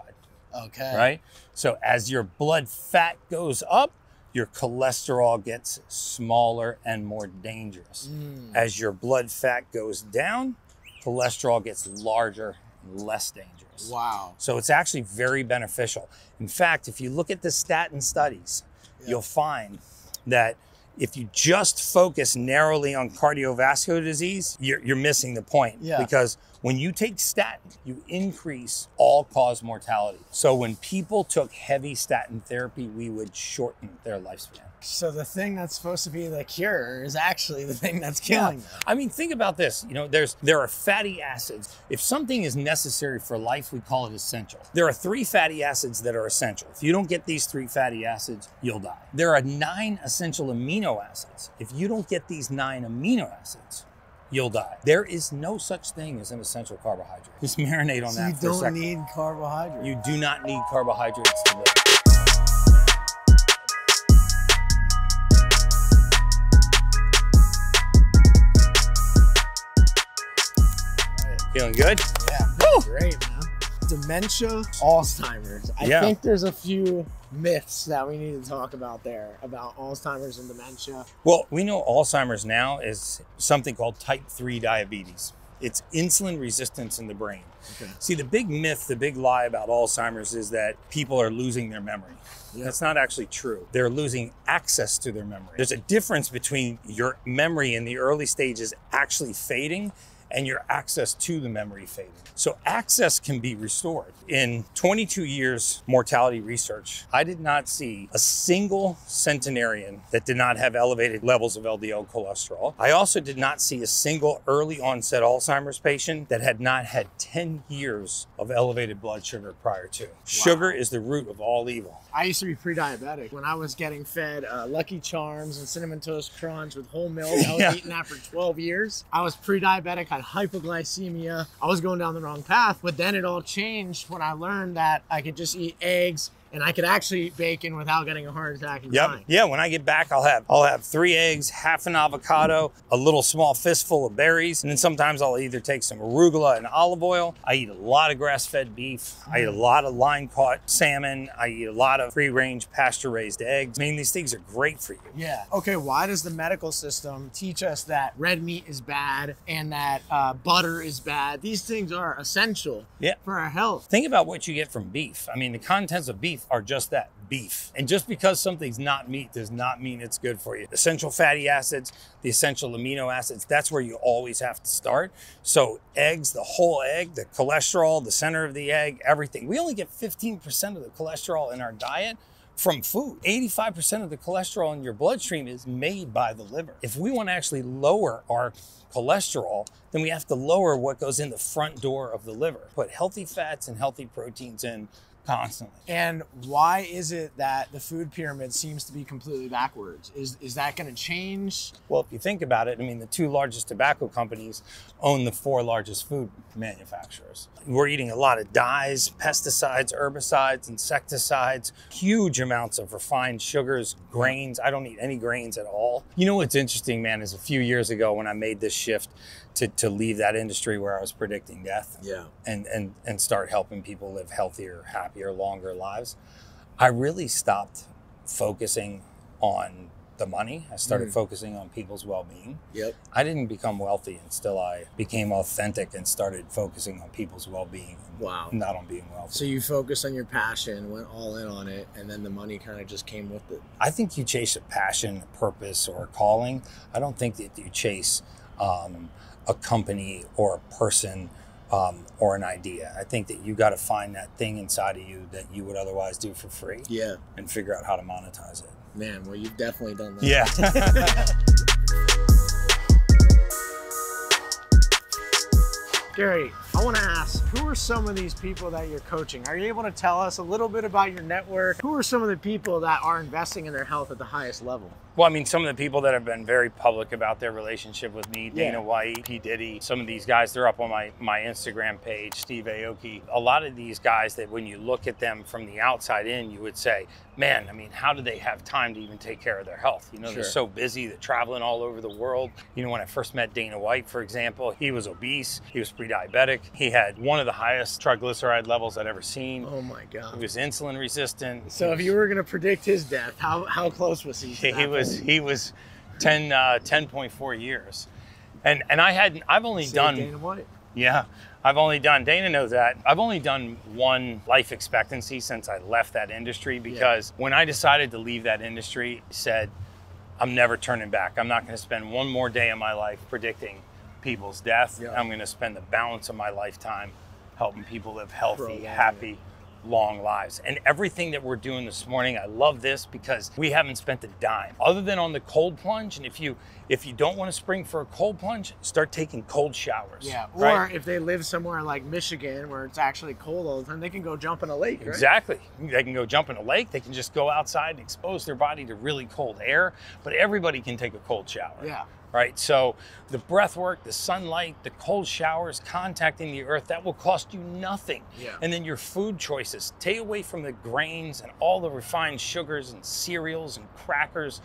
Okay. Right? So as your blood fat goes up, your cholesterol gets smaller and more dangerous. Mm. As your blood fat goes down, cholesterol gets larger and less dangerous. Wow. So it's actually very beneficial. In fact, if you look at the statin studies, yeah. you'll find that if you just focus narrowly on cardiovascular disease, you're, you're missing the point. Yeah. Because when you take statin, you increase all-cause mortality. So when people took heavy statin therapy, we would shorten their lifespan. So the thing that's supposed to be the cure is actually the thing that's killing yeah. them. I mean, think about this. You know, there's there are fatty acids. If something is necessary for life, we call it essential. There are three fatty acids that are essential. If you don't get these three fatty acids, you'll die. There are nine essential amino acids. If you don't get these nine amino acids, you'll die. There is no such thing as an essential carbohydrate. Just marinate on so that for a second. You don't need carbohydrates. You do not need carbohydrates to live. Feeling good? Yeah, that's great, man. Dementia, Alzheimer's. I yeah. think there's a few myths that we need to talk about there about Alzheimer's and dementia. Well, we know Alzheimer's now is something called type three diabetes. It's insulin resistance in the brain. Okay. See, the big myth, the big lie about Alzheimer's is that people are losing their memory. Yeah. That's not actually true. They're losing access to their memory. There's a difference between your memory in the early stages actually fading and your access to the memory fading. So access can be restored. In twenty-two years mortality research, I did not see a single centenarian that did not have elevated levels of L D L cholesterol. I also did not see a single early onset Alzheimer's patient that had not had ten years of elevated blood sugar prior to. Wow. Sugar is the root of all evil. I used to be pre-diabetic. When I was getting fed uh, Lucky Charms and Cinnamon Toast Crunch with whole milk, I was yeah. eating that for twelve years. I was pre-diabetic. Hypoglycemia. I was going down the wrong path, but then it all changed when I learned that I could just eat eggs and I could actually eat bacon without getting a heart attack and yep. dying. Yeah, when I get back, I'll have I'll have three eggs, half an avocado, a little small fistful of berries, and then sometimes I'll either take some arugula and olive oil. I eat a lot of grass-fed beef. I eat a lot of line-caught salmon. I eat a lot of free-range pasture-raised eggs. I mean, these things are great for you. Yeah. Okay, why does the medical system teach us that red meat is bad and that uh, butter is bad? These things are essential yeah. for our health. Think about what you get from beef. I mean, the contents of beef are just that, beef. And just because something's not meat does not mean it's good for you. Essential fatty acids, the essential amino acids, that's where you always have to start. So eggs, the whole egg, the cholesterol, the center of the egg, everything. We only get fifteen percent of the cholesterol in our diet from food. eighty-five percent of the cholesterol in your bloodstream is made by the liver. If we want to actually lower our cholesterol, then we have to lower what goes in the front door of the liver. Put healthy fats and healthy proteins in constantly. And why is it that the food pyramid seems to be completely backwards? Is, is that going to change? Well, if you think about it, I mean, the two largest tobacco companies own the four largest food manufacturers. We're eating a lot of dyes, pesticides, herbicides, insecticides, huge amounts of refined sugars, grains. I don't eat any grains at all. You know what's interesting, man, is a few years ago when I made this shift to, to leave that industry where I was predicting death yeah. and, and, and start helping people live healthier, happier, your longer lives, I really stopped focusing on the money. I started mm. focusing on people's well-being. Yep. I didn't become wealthy until I became authentic and started focusing on people's well-being. Wow. Not on being wealthy. So you focused on your passion, went all in on it, and then the money kind of just came with it. I think you chase a passion, a purpose, or a calling. I don't think that you chase um, a company or a person Um, or an idea. I think that you got to find that thing inside of you that you would otherwise do for free. Yeah. And figure out how to monetize it. Man, well, you've definitely done that. Yeah. Gary, I want to ask, who are some of these people that you're coaching? Are you able to tell us a little bit about your network? Who are some of the people that are investing in their health at the highest level? Well, I mean, some of the people that have been very public about their relationship with me, Dana White, P. Diddy, some of these guys, they're up on my, my Instagram page, Steve Aoki. A lot of these guys that when you look at them from the outside in, you would say, man, I mean, how do they have time to even take care of their health? You know, sure. They're so busy, they're traveling all over the world. You know, when I first met Dana White, for example, he was obese, he was pre-diabetic. He had one of the highest triglyceride levels I'd ever seen. Oh my God. He was insulin resistant. So was, if you were gonna predict his death, how, how close was he? He, he was He was ten point four years, and and I hadn't. I've only See, done. Dana White. Yeah, I've only done. Dana knows that. I've only done one life expectancy since I left that industry because yeah. when I decided to leave that industry, I said, I'm never turning back. I'm not going to spend one more day of my life predicting people's death. Yeah. I'm going to spend the balance of my lifetime helping people live healthy, happy. Year. Long lives. And everything that we're doing this morning, I love this because we haven't spent a dime other than on the cold plunge. And if you if you don't want to spring for a cold plunge, start taking cold showers. Yeah, or right? if they live somewhere like Michigan where it's actually cold all the time, they can go jump in a lake, right? Exactly. They can go jump in a lake. They can just go outside and expose their body to really cold air. But everybody can take a cold shower. Yeah. Right, so the breath work, the sunlight, the cold showers, contacting the earth, that will cost you nothing. Yeah. And then your food choices, stay away from the grains and all the refined sugars and cereals and crackers,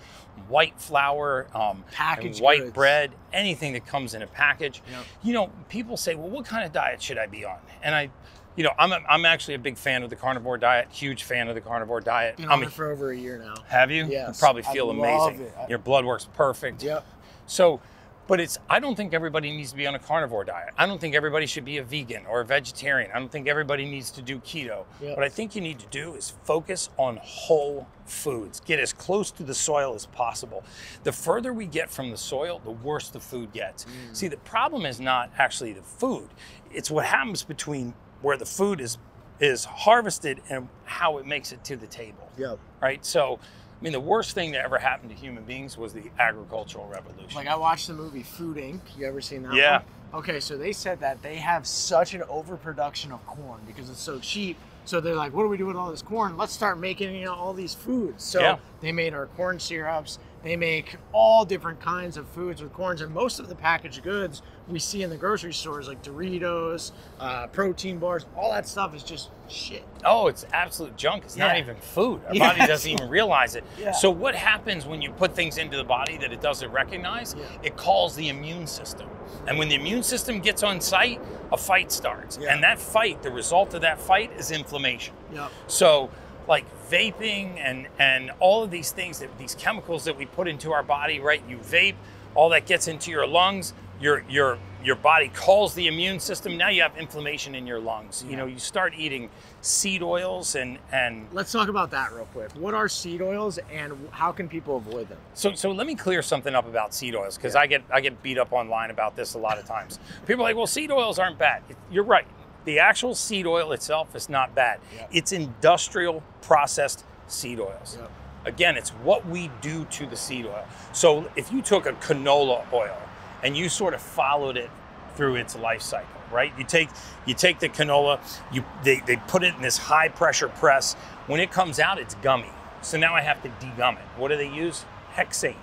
white flour, um, packaged and white goods. bread, anything that comes in a package. Yep. You know, people say, well, what kind of diet should I be on? And I, you know, I'm, a, I'm actually a big fan of the carnivore diet, huge fan of the carnivore diet. Been on I'm it for over a year now. Have you? Yes. You probably feel I love amazing. It. Your blood work's perfect. Yep. So, but it's, I don't think everybody needs to be on a carnivore diet. I don't think everybody should be a vegan or a vegetarian. I don't think everybody needs to do keto. Yep. What I think you need to do is focus on whole foods. Get as close to the soil as possible. The further we get from the soil, the worse the food gets. Mm. See, the problem is not actually the food. It's what happens between where the food is, is harvested and how it makes it to the table. Yep. Right? So, I mean, the worst thing that ever happened to human beings was the agricultural revolution. Like I watched the movie Food Incorporated. You ever seen that yeah. one? Yeah. Okay, so they said that they have such an overproduction of corn because it's so cheap. So they're like, what do we do with all this corn? Let's start making, you know, all these foods. So yeah. they made our corn syrups. They make all different kinds of foods with corns, and most of the packaged goods we see in the grocery stores, like Doritos, uh, protein bars, all that stuff is just shit. Oh, it's absolute junk. It's yeah. not even food. Our yeah. body doesn't even realize it. Yeah. So what happens when you put things into the body that it doesn't recognize? Yeah. It calls the immune system. And when the immune system gets on site, a fight starts. Yeah. And that fight, the result of that fight is inflammation. Yeah. So, like vaping and, and all of these things, that these chemicals that we put into our body, right? You vape, all that gets into your lungs, your your your body calls the immune system, now you have inflammation in your lungs. Yeah. You know, you start eating seed oils and, and... Let's talk about that real quick. What are seed oils and how can people avoid them? So so let me clear something up about seed oils, because yeah. I get I get beat up online about this a lot of times. People are like, well, seed oils aren't bad. You're right. The actual seed oil itself is not bad. Yep. It's industrial processed seed oils. Yep. Again, it's what we do to the seed oil. So if you took a canola oil and you sort of followed it through its life cycle, right? You take you take the canola, you they, they put it in this high pressure press. When it comes out, it's gummy. So now I have to degum it. What do they use? Hexane.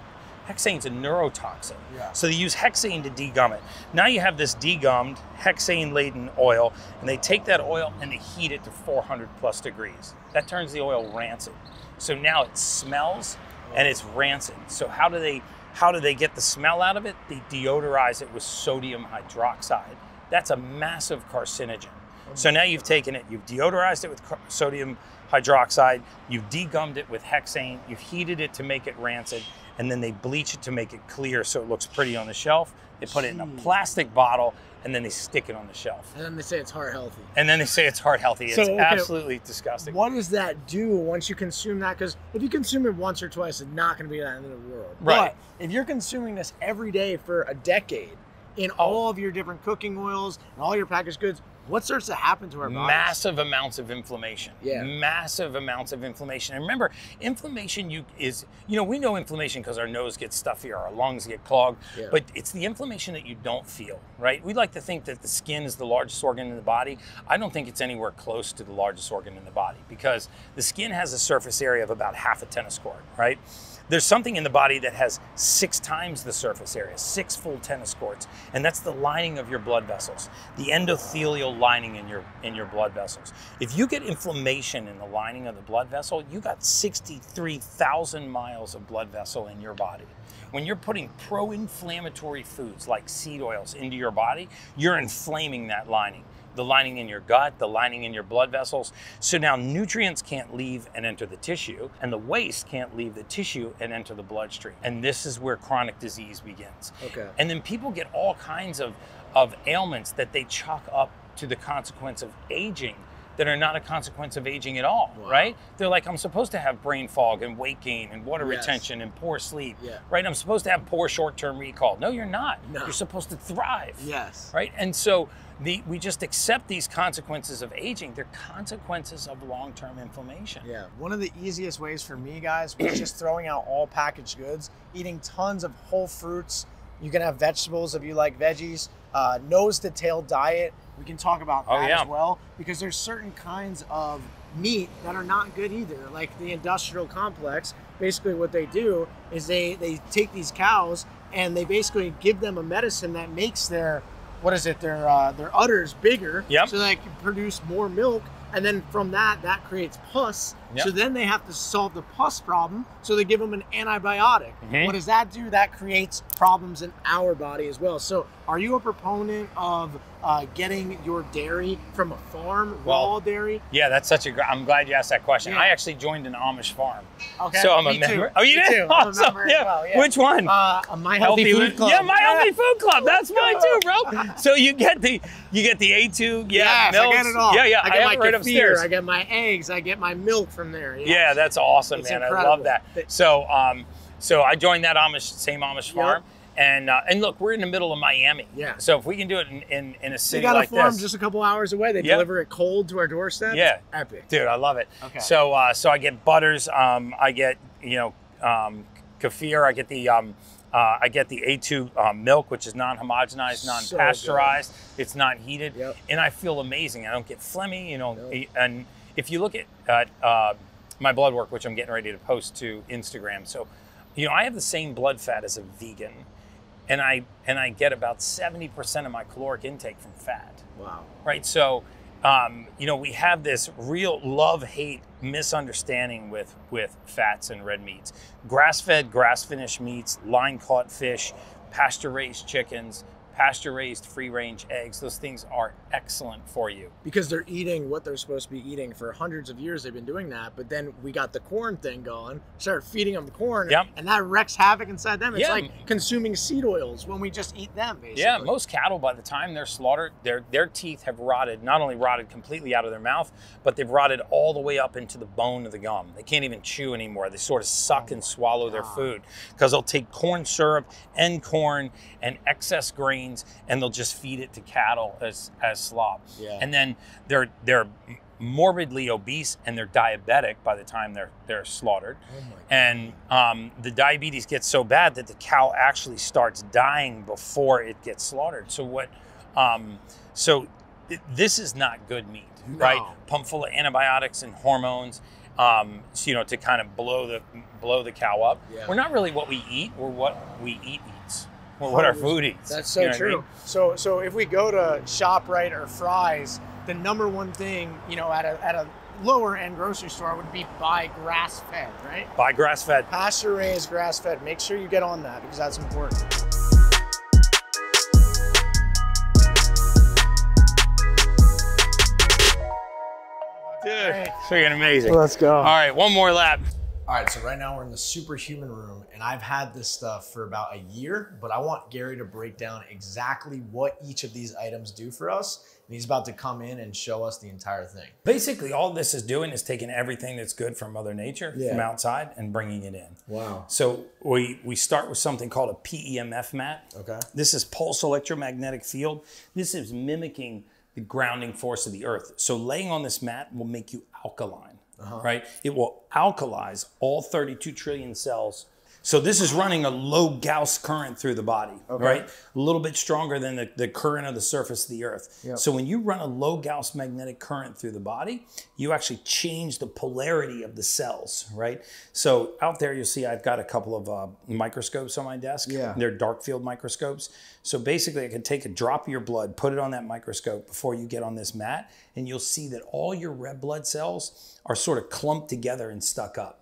Hexane's a neurotoxin. Yeah. So they use hexane to degum it. Now you have this degummed, hexane-laden oil, and they take that oil and they heat it to four hundred plus degrees. That turns the oil rancid. So now it smells and it's rancid. So how do they how do they get the smell out of it? They deodorize it with sodium hydroxide. That's a massive carcinogen. So now you've taken it, you've deodorized it with sodium hydroxide, you've degummed it with hexane, you've heated it to make it rancid, and then they bleach it to make it clear so it looks pretty on the shelf. They put Jeez. It in a plastic bottle, and then they stick it on the shelf. And then they say it's heart healthy. And then they say it's heart healthy. It's so, okay, absolutely disgusting. What does that do once you consume that? Because if you consume it once or twice, it's not going to be that end of the world. Right. But if you're consuming this every day for a decade in all of your different cooking oils and all your packaged goods, What starts to happen to our bodies? Massive amounts of inflammation. Yeah. Massive amounts of inflammation. And remember, inflammation you is, you know, we know inflammation because our nose gets stuffy or our lungs get clogged, yeah. but it's the inflammation that you don't feel, right? We like to think that the skin is the largest organ in the body. I don't think it's anywhere close to the largest organ in the body because the skin has a surface area of about half a tennis court, right? There's something in the body that has six times the surface area, six full tennis courts, and that's the lining of your blood vessels, the endothelial lining in your, in your blood vessels. If you get inflammation in the lining of the blood vessel, you got sixty-three thousand miles of blood vessel in your body. When you're putting pro-inflammatory foods like seed oils into your body, you're inflaming that lining. The lining in your gut, the lining in your blood vessels. So now nutrients can't leave and enter the tissue, and the waste can't leave the tissue and enter the bloodstream. And this is where chronic disease begins. Okay. And then people get all kinds of, of ailments that they chalk up to the consequence of aging that are not a consequence of aging at all, wow. right? They're like, I'm supposed to have brain fog and weight gain and water yes. retention and poor sleep, yeah. right? I'm supposed to have poor short-term recall. No, you're not. No. You're supposed to thrive, Yes. right? And so the, we just accept these consequences of aging. They're consequences of long-term inflammation. Yeah, one of the easiest ways for me, guys, was just throwing out all packaged goods, eating tons of whole fruits. You can have vegetables if you like veggies, uh, nose-to-tail diet. We can talk about that oh, yeah. as well, because there's certain kinds of meat that are not good either. Like the industrial complex, basically what they do is they, they take these cows and they basically give them a medicine that makes their, what is it, their uh, their udders bigger yep. so they can produce more milk. And then from that, that creates pus. Yep. So then they have to solve the pus problem. So they give them an antibiotic. Mm-hmm. What does that do? That creates problems in our body as well. So are you a proponent of uh, getting your dairy from a farm, well, raw dairy? Yeah, that's such a great, I'm glad you asked that question. Yeah. I actually joined an Amish farm. Okay, so I'm me a member. Too. Oh, you me did? Too. Awesome. I'm a member yeah. as well, yeah. Which one? Uh, my Healthy, Healthy Food Club. Yeah, my yeah. Healthy Food Club. That's mine too, bro. So you get the, you get the A two, yeah, yes, milk. I get it all. Yeah, yeah, I get I my right upstairs. I get my eggs, I get my milk from there. Yeah, yeah that's awesome, it's man. Incredible. I love that. So um, so I joined that Amish, same Amish farm. Yep. And uh, and look, we're in the middle of Miami. Yeah. So if we can do it in, in, in a city like this. They got a farm just a couple hours away. They yep. deliver it cold to our doorstep. Yeah. Epic. Dude, I love it. Okay. So uh, so I get butters. Um, I get you know um, kefir. I get the um, uh, I get the A two um, milk, which is non-homogenized, non-pasteurized. So it's not heated, yep. and I feel amazing. I don't get phlegmy. You know, nope. and if you look at uh, uh, my blood work, which I'm getting ready to post to Instagram, so you know I have the same blood fat as a vegan. And I and I get about seventy percent of my caloric intake from fat. Wow. Right, so, um, you know, we have this real love-hate misunderstanding with, with fats and red meats. Grass-fed, grass-finished meats, line-caught fish, pasture-raised chickens, pasture-raised free-range eggs, those things are excellent for you. Because they're eating what they're supposed to be eating. For hundreds of years they've been doing that, but then we got the corn thing going, started feeding them the corn, yep. and that wrecks havoc inside them. It's yeah. like consuming seed oils when we just eat them, basically. Yeah, most cattle, by the time they're slaughtered, their their teeth have rotted, not only rotted completely out of their mouth, but they've rotted all the way up into the bone of the gum. They can't even chew anymore. They sort of suck oh and swallow God. Their food, because they'll take corn syrup and corn and excess grain, and they'll just feed it to cattle as, as slop. Yeah. And then they're they're morbidly obese and they're diabetic by the time they're they're slaughtered. Oh my God. And um, the diabetes gets so bad that the cow actually starts dying before it gets slaughtered. So what? Um, so th this is not good meat, no. right? Pumped full of antibiotics and hormones. Um, so, you know, to kind of blow the blow the cow up. Yeah. We're not really what we eat. We're what we eat eats. Well, what are foodies? That's so you know true. I mean? So, so if we go to ShopRite or Fry's, the number one thing, you know, at a at a lower end grocery store would be buy grass fed, right? Buy grass fed, pasture raised, grass fed. Make sure you get on that because that's important. Dude, right. freaking amazing. Let's go. All right, one more lap. All right, so right now we're in the superhuman room and I've had this stuff for about a year, but I want Gary to break down exactly what each of these items do for us. And he's about to come in and show us the entire thing. Basically, all this is doing is taking everything that's good from Mother Nature, yeah. from outside, and bringing it in. Wow. So we, we start with something called a P E M F mat. Okay. This is pulse electromagnetic field. This is mimicking the grounding force of the earth. So laying on this mat will make you alkaline, uh-huh. right? It will alkalize all thirty-two trillion cells. So this is running a low Gauss current through the body, okay. right? A little bit stronger than the, the current of the surface of the earth. Yep. So when you run a low Gauss magnetic current through the body, you actually change the polarity of the cells, right? So out there, you'll see I've got a couple of uh, microscopes on my desk. Yeah. They're dark field microscopes. So basically I can take a drop of your blood, put it on that microscope before you get on this mat, and you'll see that all your red blood cells are sort of clumped together and stuck up.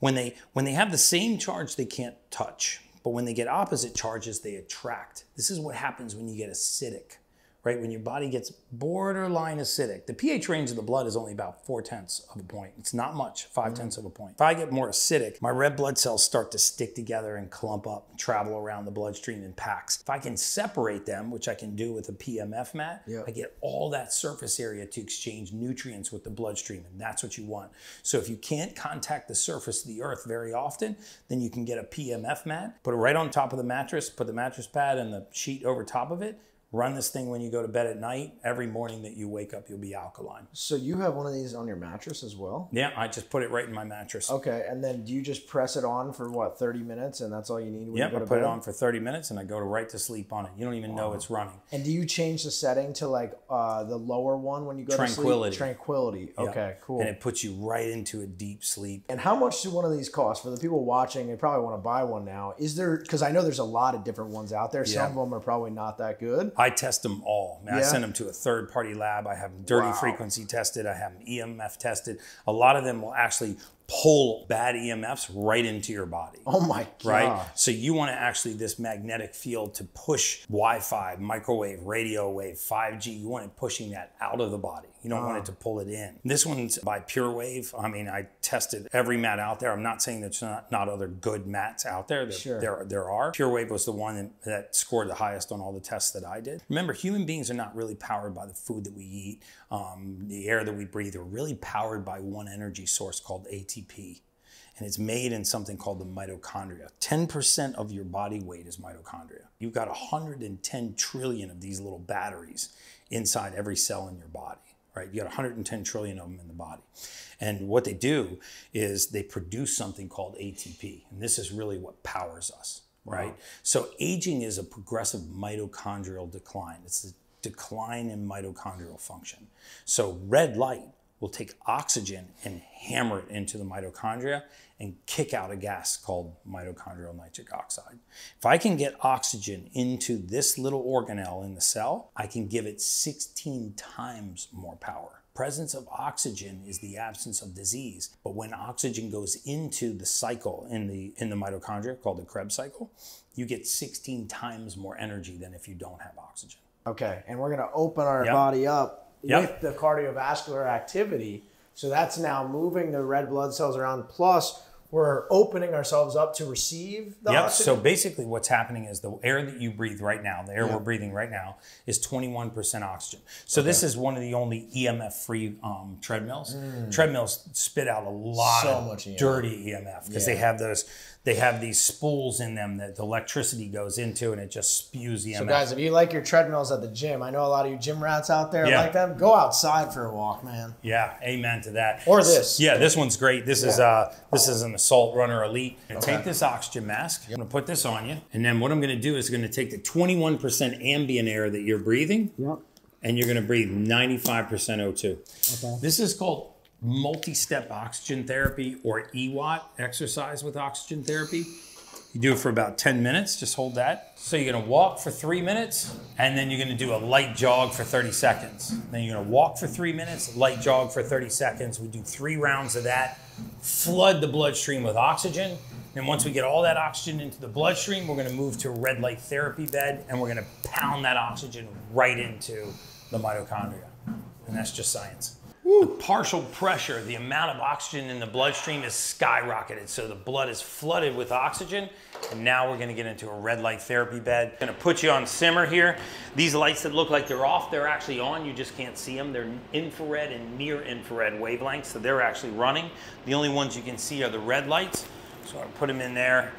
When they, when they have the same charge, they can't touch. But when they get opposite charges, they attract. This is what happens when you get acidic, right? When your body gets borderline acidic. The pH range of the blood is only about four-tenths of a point. It's not much, five-tenths mm-hmm. of a point. If I get more acidic, my red blood cells start to stick together and clump up and travel around the bloodstream in packs. If I can separate them, which I can do with a P M F mat, yep. I get all that surface area to exchange nutrients with the bloodstream, and that's what you want. So if you can't contact the surface of the earth very often, then you can get a P M F mat, put it right on top of the mattress, put the mattress pad and the sheet over top of it, run this thing when you go to bed at night. Every morning that you wake up, you'll be alkaline. So you have one of these on your mattress as well? Yeah, I just put it right in my mattress. Okay, and then do you just press it on for what, thirty minutes, and that's all you need when yep, you go to bed? Yeah, I put it on for thirty minutes and I go to right to sleep on it. You don't even wow. know it's running. And do you change the setting to like uh, the lower one when you go to sleep? Tranquility. Tranquility, okay, yep. cool. And it puts you right into a deep sleep. And how much do one of these cost? For the people watching, they probably want to buy one now. Is there, because I know there's a lot of different ones out there. Some yeah. of them are probably not that good. I test them all. Man, yeah. I send them to a third-party lab. I have them dirty wow. frequency tested. I have them E M F tested. A lot of them will actually pull bad E M Fs right into your body. Oh my God. Right? So you want to actually this magnetic field to push Wi-Fi, microwave, radio wave, five G. You want it pushing that out of the body. You don't uh. want it to pull it in. This one's by PureWave. I mean, I tested every mat out there. I'm not saying there's not, not other good mats out there. There, sure. there, there are. PureWave was the one that, that scored the highest on all the tests that I did. Remember, human beings are not really powered by the food that we eat, um, the air that we breathe. They're really powered by one energy source called A T P. And it's made in something called the mitochondria. ten percent of your body weight is mitochondria. You've got one hundred ten trillion of these little batteries inside every cell in your body, right? You got one hundred ten trillion of them in the body. And what they do is they produce something called A T P. And this is really what powers us, wow. right? So aging is a progressive mitochondrial decline. It's a decline in mitochondrial function. So red light will take oxygen and hammer it into the mitochondria and kick out a gas called mitochondrial nitric oxide. If I can get oxygen into this little organelle in the cell, I can give it sixteen times more power. Presence of oxygen is the absence of disease, but when oxygen goes into the cycle in the, in the mitochondria called the Krebs cycle, you get sixteen times more energy than if you don't have oxygen. Okay, and we're gonna open our yep. body up Yep. with the cardiovascular activity. So that's now moving the red blood cells around, plus we're opening ourselves up to receive the yep. oxygen. So basically what's happening is the air that you breathe right now, the air yep. we're breathing right now is twenty-one percent oxygen. So okay. this is one of the only E M F-free um, treadmills. Mm. Treadmills spit out a lot so of much E M F. Dirty E M F because yeah. they have those, they have these spools in them that the electricity goes into and it just spews E M F. So guys, if you like your treadmills at the gym, I know a lot of you gym rats out there yeah. like them, go outside for a walk, man. Yeah, amen to that. Or this. Yeah, this one's great. This yeah. is uh, this is an Assault Runner Elite. I'm gonna okay. take this oxygen mask. Yep. I'm gonna put this on you. And then what I'm gonna do is gonna take the twenty-one percent ambient air that you're breathing yep. and you're gonna breathe ninety-five percent O two. Okay. This is called multi-step oxygen therapy or E W O T, exercise with oxygen therapy. You do it for about ten minutes, just hold that. So you're gonna walk for three minutes and then you're gonna do a light jog for thirty seconds. Then you're gonna walk for three minutes, light jog for thirty seconds. We do three rounds of that, flood the bloodstream with oxygen. And once we get all that oxygen into the bloodstream, we're gonna move to a red light therapy bed and we're gonna pound that oxygen right into the mitochondria. And that's just science. The partial pressure, the amount of oxygen in the bloodstream is skyrocketed. So the blood is flooded with oxygen. And now we're gonna get into a red light therapy bed. Gonna put you on simmer here. These lights that look like they're off, they're actually on. You just can't see them. They're infrared and near infrared wavelengths. So they're actually running. The only ones you can see are the red lights. So I put them in there.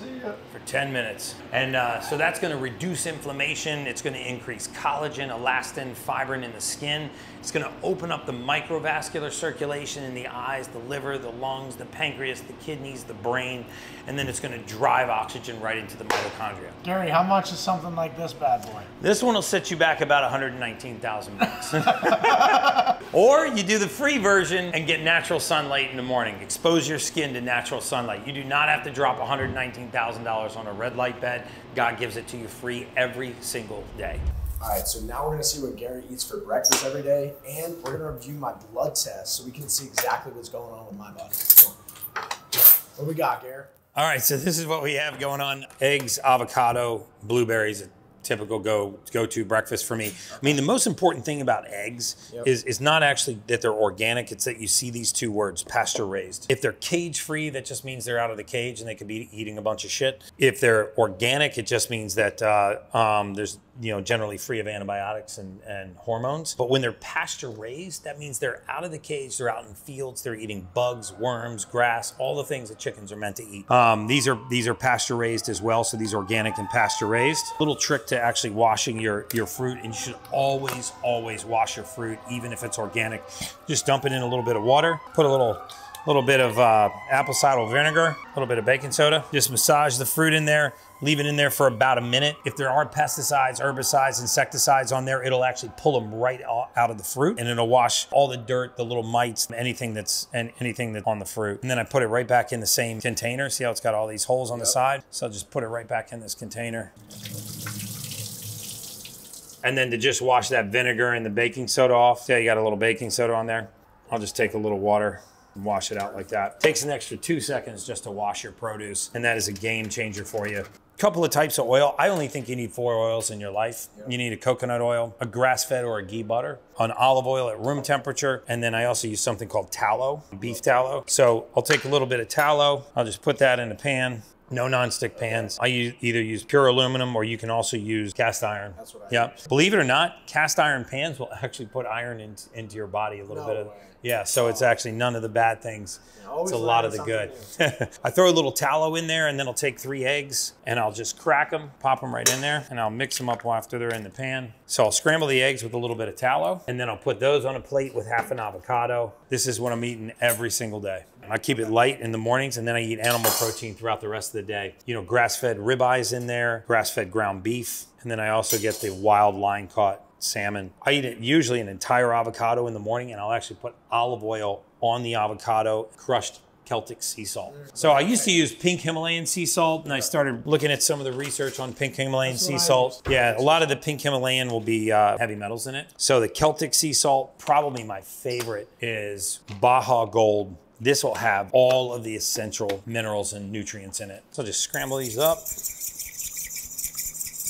See ya. For ten minutes. And uh, so that's gonna reduce inflammation. It's gonna increase collagen, elastin, fibrin in the skin. It's gonna open up the microvascular circulation in the eyes, the liver, the lungs, the pancreas, the kidneys, the brain, and then it's gonna drive oxygen right into the mitochondria. Gary, how much is something like this bad boy? This one will set you back about one hundred nineteen thousand bucks. Or you do the free version and get natural sunlight in the morning. Expose your skin to natural sunlight. You do not have to drop one hundred nineteen thousand dollars on a red light bed. God gives it to you free every single day. All right, so now we're gonna see what Gary eats for breakfast every day, and we're gonna review my blood test so we can see exactly what's going on with my body. So, what we got, Gary? All right, so this is what we have going on. Eggs, avocado, blueberries, a typical go, go-to breakfast for me. I mean, the most important thing about eggs yep. is, is not actually that they're organic, it's that you see these two words, pasture-raised. If they're cage-free, that just means they're out of the cage and they could be eating a bunch of shit. If they're organic, it just means that uh, um, there's, you know, generally free of antibiotics and, and hormones. But when they're pasture raised, that means they're out of the cage, they're out in fields, they're eating bugs, worms, grass, all the things that chickens are meant to eat. Um, these are these are pasture raised as well, so these are organic and pasture raised. Little trick to actually washing your, your fruit, and you should always, always wash your fruit, even if it's organic. Just dump it in a little bit of water, put a little little bit of uh, apple cider vinegar, a little bit of baking soda. Just massage the fruit in there, leave it in there for about a minute. If there are pesticides, herbicides, insecticides on there, it'll actually pull them right out of the fruit, and it'll wash all the dirt, the little mites, anything that's and anything that's on the fruit. And then I put it right back in the same container. See how it's got all these holes on yep. the side? So I'll just put it right back in this container. And then to just wash that vinegar and the baking soda off. See how you got a little baking soda on there? I'll just take a little water and wash it out like that. Takes an extra two seconds just to wash your produce, and that is a game changer for you. Couple of types of oil. I only think you need four oils in your life. Yep. You need a coconut oil, a grass-fed or a ghee butter, an olive oil at room temperature, and then I also use something called tallow, beef tallow. So I'll take a little bit of tallow. I'll just put that in a pan. No nonstick pans. I use, either use pure aluminum, or you can also use cast iron. That's what I yeah. use. Believe it or not, cast iron pans will actually put iron in, into your body a little no bit. Of, way. Yeah, so oh. it's actually none of the bad things. Yeah, it's a lot of the good. I throw a little tallow in there, and then I'll take three eggs and I'll just crack them, pop them right in there, and I'll mix them up after they're in the pan. So I'll scramble the eggs with a little bit of tallow, and then I'll put those on a plate with half an avocado. This is what I'm eating every single day. I keep it light in the mornings, and then I eat animal protein throughout the rest of the day. You know, grass-fed ribeyes in there, grass-fed ground beef, and then I also get the wild line-caught salmon. I eat it usually an entire avocado in the morning, and I'll actually put olive oil on the avocado, crushed Celtic sea salt. So I used to use pink Himalayan sea salt, and I started looking at some of the research on pink Himalayan sea salt. Yeah, a lot of the pink Himalayan will be uh, heavy metals in it. So the Celtic sea salt, probably my favorite is Baja Gold. This will have all of the essential minerals and nutrients in it. So just scramble these up.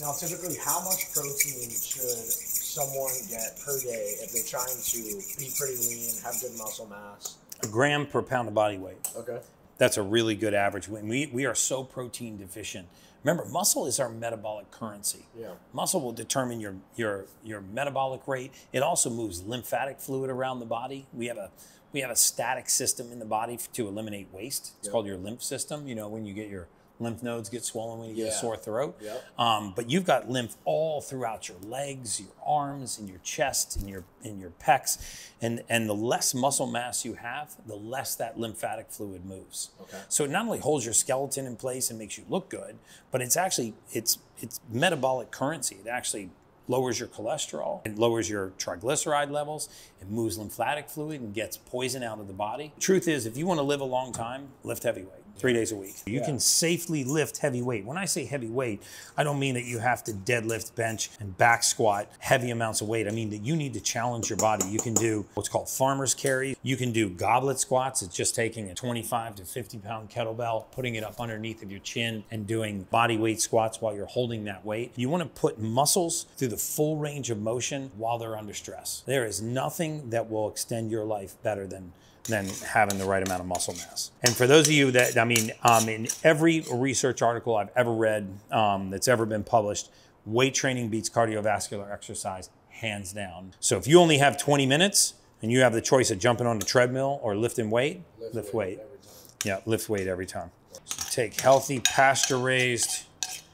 Now, typically, how much protein should someone get per day if they're trying to be pretty lean, have good muscle mass? A gram per pound of body weight. Okay. That's a really good average. We, we are so protein deficient. Remember, muscle is our metabolic currency. Yeah. Muscle will determine your, your, your metabolic rate. It also moves lymphatic fluid around the body. We have a, we have a static system in the body to eliminate waste. It's yeah. called your lymph system. You know, when you get your lymph nodes get swollen when you yeah. get a sore throat. Yep. Um, but you've got lymph all throughout your legs, your arms, and your chest, and your in your pecs. And, and the less muscle mass you have, the less that lymphatic fluid moves. Okay. So it not only holds your skeleton in place and makes you look good, but it's actually, it's, it's metabolic currency. It actually lowers your cholesterol, it lowers your triglyceride levels, it moves lymphatic fluid and gets poison out of the body. Truth is, if you wanna live a long time, lift heavy weight. Three days a week. You yeah. can safely lift heavy weight. When I say heavy weight, I don't mean that you have to deadlift, bench, and back squat heavy amounts of weight. I mean that you need to challenge your body. You can do what's called farmer's carry. You can do goblet squats. It's just taking a twenty-five to fifty pound kettlebell, putting it up underneath of your chin, and doing body weight squats while you're holding that weight. You want to put muscles through the full range of motion while they're under stress. There is nothing that will extend your life better than than having the right amount of muscle mass. And for those of you that, I mean, um, in every research article I've ever read um, that's ever been published, weight training beats cardiovascular exercise, hands down. So if you only have twenty minutes and you have the choice of jumping on the treadmill or lifting weight, lift, lift weight. weight. Yeah, lift weight every time. So take healthy pasture-raised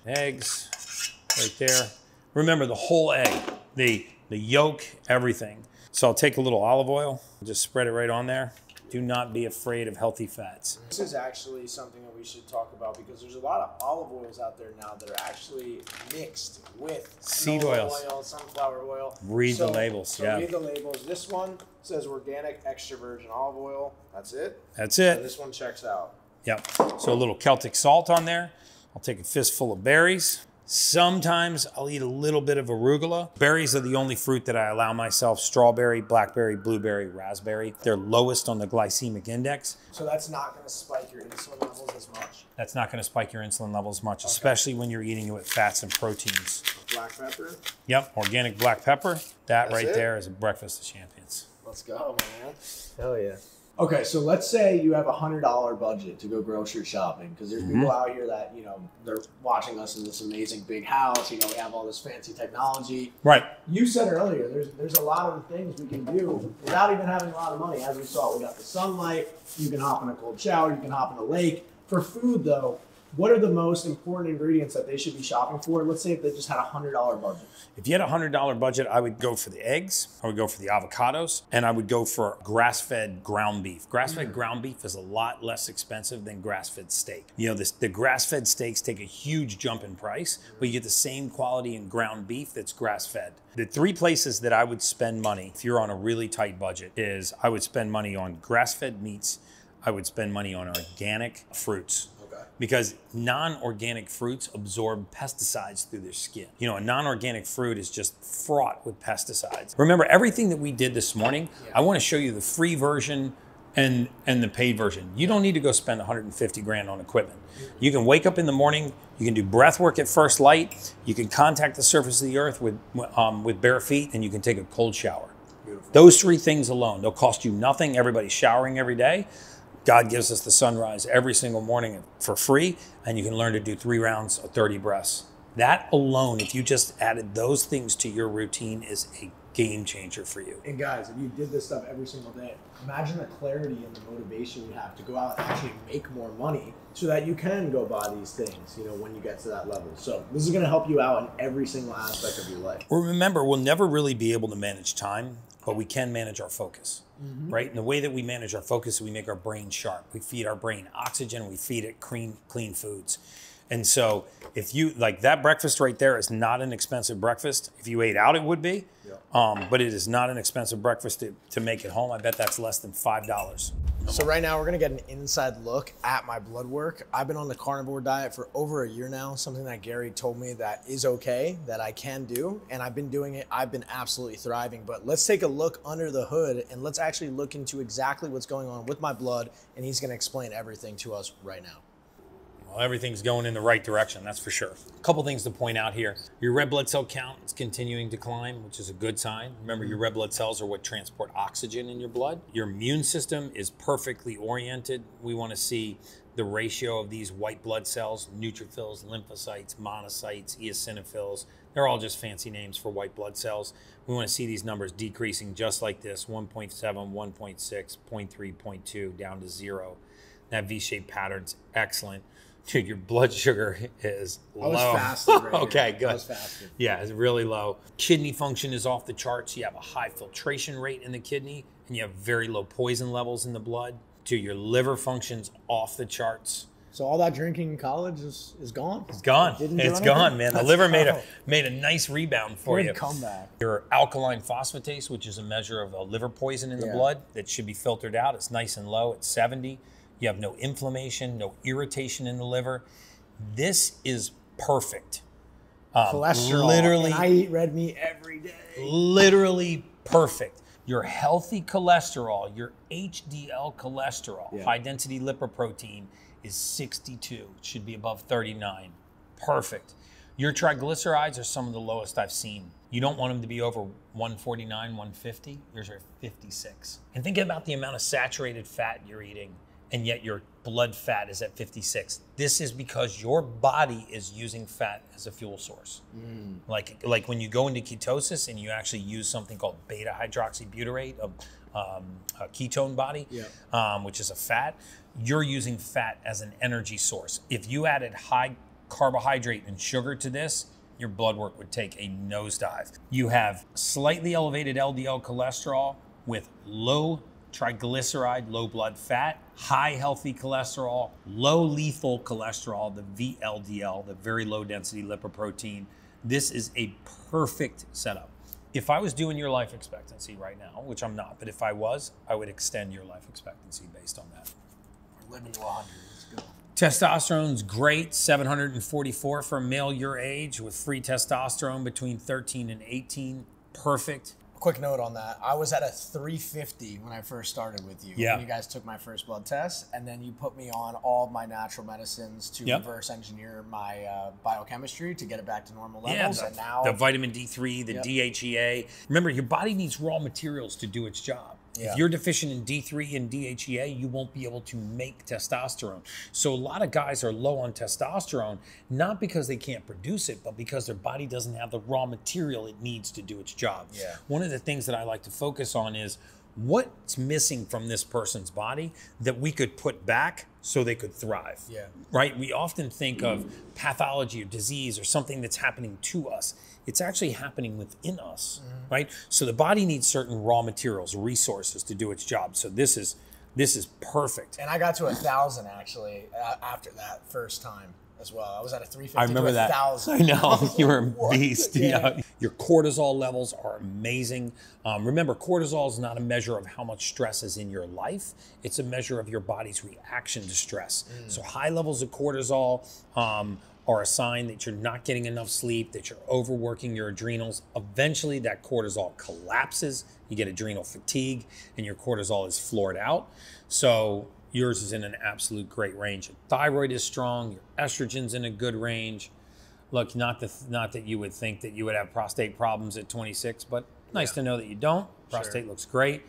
eggs right there. Remember the whole egg, the, the yolk, everything. So I'll take a little olive oil, just spread it right on there. Do not be afraid of healthy fats. This is actually something that we should talk about because there's a lot of olive oils out there now that are actually mixed with seed oils, oil, sunflower oil. Read so, the labels, so yeah. Read the labels. This one says organic extra virgin olive oil. That's it. That's it. So this one checks out. Yep. So a little Celtic salt on there. I'll take a fistful of berries. Sometimes I'll eat a little bit of arugula. Berries are the only fruit that I allow myself. Strawberry, blackberry, blueberry, raspberry. They're lowest on the glycemic index. So that's not gonna spike your insulin levels as much? That's not gonna spike your insulin levels much, okay. Especially when you're eating it with fats and proteins. Black pepper? Yep, organic black pepper. That that's right it? There is a breakfast of champions. Let's go, man. Hell yeah. Okay, so let's say you have a one hundred dollar budget to go grocery shopping because there's mm-hmm. people out here that, you know, they're watching us in this amazing big house. You know, we have all this fancy technology. Right. You said earlier, there's there's a lot of things we can do without even having a lot of money. As we saw, we got the sunlight. You can hop in a cold shower. You can hop in a lake. For food, though, what are the most important ingredients that they should be shopping for? Let's say if they just had a one hundred dollar budget. If you had a one hundred dollar budget, I would go for the eggs, I would go for the avocados, and I would go for grass-fed ground beef. Grass-fed mm. ground beef is a lot less expensive than grass-fed steak. You know, this, the grass-fed steaks take a huge jump in price, but you get the same quality in ground beef that's grass-fed. The three places that I would spend money, if you're on a really tight budget, is I would spend money on grass-fed meats, I would spend money on organic fruits. Because non-organic fruits absorb pesticides through their skin. You know, a non-organic fruit is just fraught with pesticides. Remember, everything that we did this morning, yeah. I want to show you the free version and, and the paid version. You don't need to go spend one hundred fifty grand on equipment. You can wake up in the morning, you can do breath work at first light, you can contact the surface of the earth with, um, with bare feet, and you can take a cold shower. Beautiful. Those three things alone, they'll cost you nothing. Everybody's showering every day. God gives us the sunrise every single morning for free, and you can learn to do three rounds of thirty breaths. That alone, if you just added those things to your routine, is a game changer for you. And guys, if you did this stuff every single day, imagine the clarity and the motivation you have to go out and actually make more money so that you can go buy these things, you know, when you get to that level. So this is going to help you out in every single aspect of your life. Well, remember, we'll never really be able to manage time, but we can manage our focus. Mm-hmm. Right? And the way that we manage our focus, we make our brain sharp. We feed our brain oxygen. We feed it clean, clean foods. And so if you, like that breakfast right there is not an expensive breakfast. If you ate out, it would be, yeah. um, but it is not an expensive breakfast to, to make at home. I bet that's less than five dollars. So right now we're going to get an inside look at my blood work. I've been on the carnivore diet for over a year now, something that Gary told me that is okay, that I can do. And I've been doing it. I've been absolutely thriving, but let's take a look under the hood and let's actually look into exactly what's going on with my blood. And he's going to explain everything to us right now. Well, everything's going in the right direction, that's for sure. A couple things to point out here. Your red blood cell count is continuing to climb, which is a good sign. Remember, your red blood cells are what transport oxygen in your blood. Your immune system is perfectly oriented. We want to see the ratio of these white blood cells, neutrophils, lymphocytes, monocytes, eosinophils. They're all just fancy names for white blood cells. We want to see these numbers decreasing just like this, one point seven, one point six, zero point three, zero point two, down to zero. That V-shaped pattern's excellent. Dude, your blood sugar is low. I was fasting right okay, here. Good. I was fasting. Yeah, it's really low. Kidney function is off the charts. You have a high filtration rate in the kidney, and you have very low poison levels in the blood. Dude, your liver function's off the charts. So all that drinking in college is, is gone? It's gone. It it's gone, man. That's the liver made a, made a nice rebound for you. Good comeback. Your alkaline phosphatase, which is a measure of a liver poison in yeah. the blood that should be filtered out. It's nice and low. It's seventy. You have no inflammation, no irritation in the liver. This is perfect. Um, Cholesterol. Literally, and I eat red meat every day. Literally perfect. Your healthy cholesterol, your H D L cholesterol, yeah. high density lipoprotein is sixty-two. It should be above thirty-nine. Perfect. Your triglycerides are some of the lowest I've seen. You don't want them to be over one forty-nine, one fifty. Yours are fifty-six. And think about the amount of saturated fat you're eating, and yet your blood fat is at fifty-six. This is because your body is using fat as a fuel source. Mm. Like, like when you go into ketosis and you actually use something called beta hydroxybutyrate, a, um, a ketone body, yeah. um, which is a fat, you're using fat as an energy source. If you added high carbohydrate and sugar to this, your blood work would take a nosedive. You have slightly elevated L D L cholesterol with low triglyceride, low blood fat, high healthy cholesterol, low lethal cholesterol, the V L D L, the very low density lipoprotein. This is a perfect setup. If I was doing your life expectancy right now, which I'm not, but if I was, I would extend your life expectancy based on that. We're living to one hundred, let's go. Testosterone's great, seven hundred forty-four for a male your age with free testosterone between thirteen and eighteen, perfect. Quick note on that. I was at a three fifty when I first started with you. Yeah. When you guys took my first blood test, and then you put me on all my natural medicines to yep. reverse engineer my uh, biochemistry to get it back to normal levels. Yeah, the, and now the vitamin D three, the yep. D H E A. Remember, your body needs raw materials to do its job. Yeah. If you're deficient in D three and D H E A, you won't be able to make testosterone. So a lot of guys are low on testosterone, not because they can't produce it, but because their body doesn't have the raw material it needs to do its job. Yeah. One of the things that I like to focus on is what's missing from this person's body that we could put back so they could thrive. Yeah. Right? We often think of pathology or disease or something that's happening to us. It's actually happening within us, mm-hmm. right? So the body needs certain raw materials, resources to do its job. So this is this is perfect. And I got to a thousand actually after that first time as well. I was at a three fifty. I remember to that. one thousand. I know, you were a beast. Yeah. Yeah. Your cortisol levels are amazing. Um, remember, cortisol is not a measure of how much stress is in your life. It's a measure of your body's reaction to stress. Mm. So high levels of cortisol um, are a sign that you're not getting enough sleep, that you're overworking your adrenals. Eventually that cortisol collapses, you get adrenal fatigue, and your cortisol is floored out. So yours is in an absolute great range. Your thyroid is strong, your estrogen's in a good range. Look, not, the, not that you would think that you would have prostate problems at twenty-six, but nice yeah. to know that you don't. Prostate sure. looks great.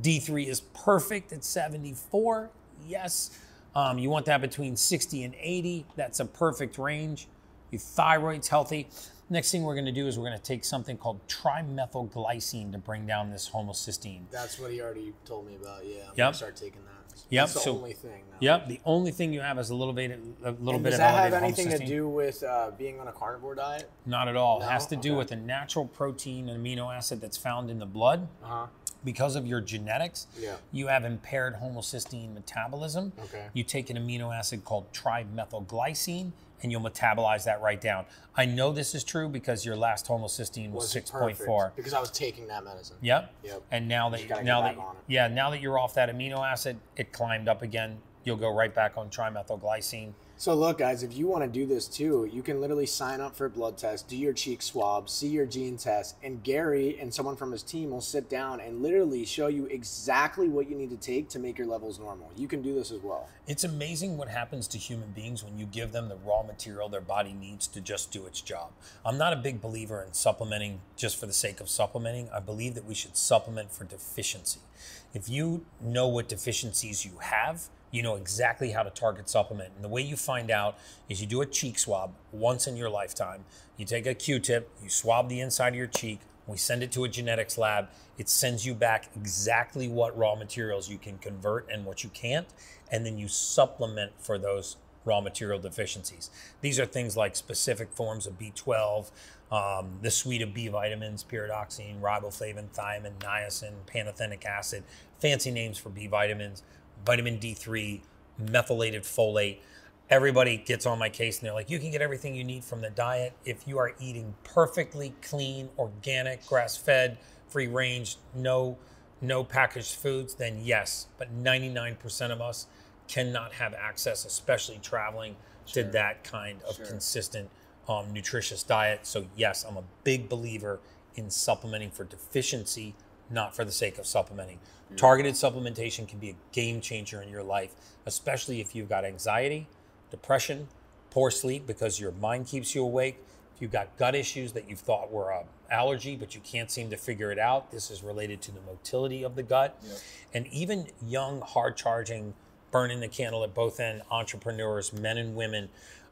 D three is perfect at seventy-four, yes. Um, you want that between sixty and eighty. That's a perfect range. Your thyroid's healthy. Next thing we're gonna do is we're gonna take something called trimethylglycine to bring down this homocysteine. That's what he already told me about, yeah. I'm yep. gonna start taking that. Yep. That's the so, only thing. Now. Yep, the only thing you have is a little bit, a little and bit of elevated homocysteine. Does that have anything to do with uh, being on a carnivore diet? Not at all. No? It has to do okay. with a natural protein, an amino acid that's found in the blood. Uh-huh. Because of your genetics, yeah. you have impaired homocysteine metabolism. Okay. You take an amino acid called trimethylglycine and you'll metabolize that right down. I know this is true because your last homocysteine was, was six point four. Because I was taking that medicine. Yep. Yep. And now that, you now that, yeah, now that you're off that amino acid, it climbed up again. You'll go right back on trimethylglycine. So look, guys, if you want to do this too, you can literally sign up for a blood test, do your cheek swab, see your gene test, and Gary and someone from his team will sit down and literally show you exactly what you need to take to make your levels normal. You can do this as well. It's amazing what happens to human beings when you give them the raw material their body needs to just do its job. I'm not a big believer in supplementing just for the sake of supplementing. I believe that we should supplement for deficiency. If you know what deficiencies you have, you know exactly how to target supplement. And the way you find out is you do a cheek swab once in your lifetime. You take a Q-tip, you swab the inside of your cheek, we send it to a genetics lab. It sends you back exactly what raw materials you can convert and what you can't, and then you supplement for those raw material deficiencies. These are things like specific forms of B twelve, um, the suite of B vitamins, pyridoxine, riboflavin, thiamine, niacin, pantothenic acid, fancy names for B vitamins, vitamin D three, methylated folate. Everybody gets on my case and they're like, you can get everything you need from the diet if you are eating perfectly clean, organic, grass-fed, free range, no, no packaged foods, then yes. But ninety-nine percent of us cannot have access, especially traveling, sure. to that kind of sure. consistent, um, nutritious diet. So yes, I'm a big believer in supplementing for deficiency, not for the sake of supplementing. Mm-hmm. Targeted supplementation can be a game changer in your life, especially if you've got anxiety, depression, poor sleep because your mind keeps you awake. If you've got gut issues that you thought were an allergy, but you can't seem to figure it out, this is related to the motility of the gut. Yep. And even young, hard-charging, burning the candle at both ends, entrepreneurs, men and women,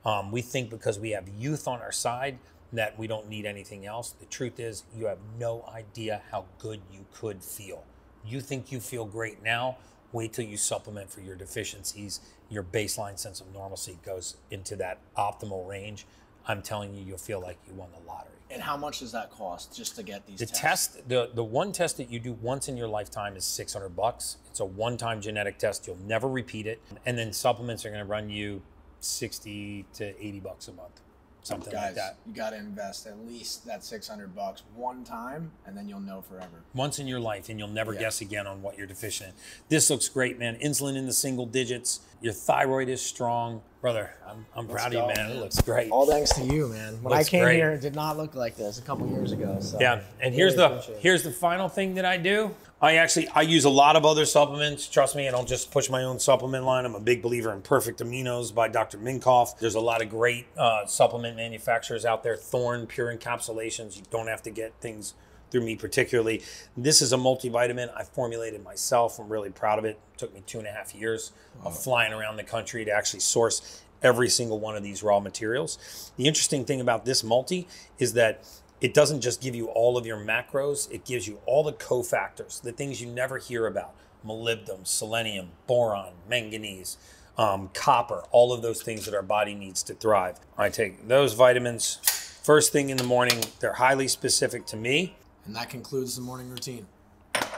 um, we think because we have youth on our side, that we don't need anything else. The truth is, you have no idea how good you could feel You think you feel great now, wait till you supplement for your deficiencies. Your baseline sense of normalcy goes into that optimal range. I'm telling you, you'll feel like you won the lottery. And how much does that cost just to get these the tests? Test, the, the one test that you do once in your lifetime is six hundred bucks. It's a one-time genetic test. You'll never repeat it. And then supplements are going to run you sixty to eighty bucks a month, something Guys, like that. You got to invest at least that six hundred bucks one time, and then you'll know forever. Once in your life, and you'll never yeah. guess again on what you're deficient in. This looks great, man. Insulin in the single digits. Your thyroid is strong. Brother, I'm, I'm proud of you, man. It looks great. All thanks to you, man. When I came here, it did not look like this a couple years ago. So yeah, and here's the here's the final thing that I do. I actually, I use a lot of other supplements. Trust me, I don't just push my own supplement line. I'm a big believer in Perfect Aminos by Doctor Minkoff. There's a lot of great uh, supplement manufacturers out there. Thorne, Pure Encapsulations. You don't have to get things through me particularly. This is a multivitamin I formulated myself. I'm really proud of it. It took me two and a half years wow. of flying around the country to actually source every single one of these raw materials. The interesting thing about this multi is that it doesn't just give you all of your macros, it gives you all the cofactors, the things you never hear about, molybdenum, selenium, boron, manganese, um, copper, all of those things that our body needs to thrive. I take those vitamins first thing in the morning. They're highly specific to me. And that concludes the morning routine.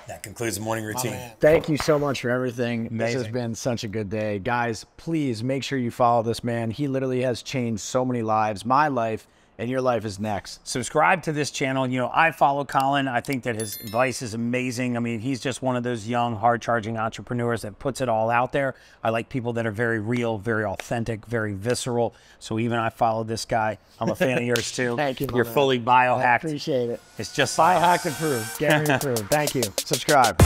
That concludes the morning routine. Thank you so much for everything. Amazing. This has been such a good day. Guys, please make sure you follow this man. He literally has changed so many lives. My life and your life is next. Subscribe to this channel. You know, I follow Colin. I think that his advice is amazing. I mean, he's just one of those young, hard-charging entrepreneurs that puts it all out there. I like people that are very real, very authentic, very visceral. So even I follow this guy. I'm a fan of yours too. Thank you. You're man. fully biohacked. I appreciate it. It's just biohacked approved. Gary approved. Thank you. Subscribe.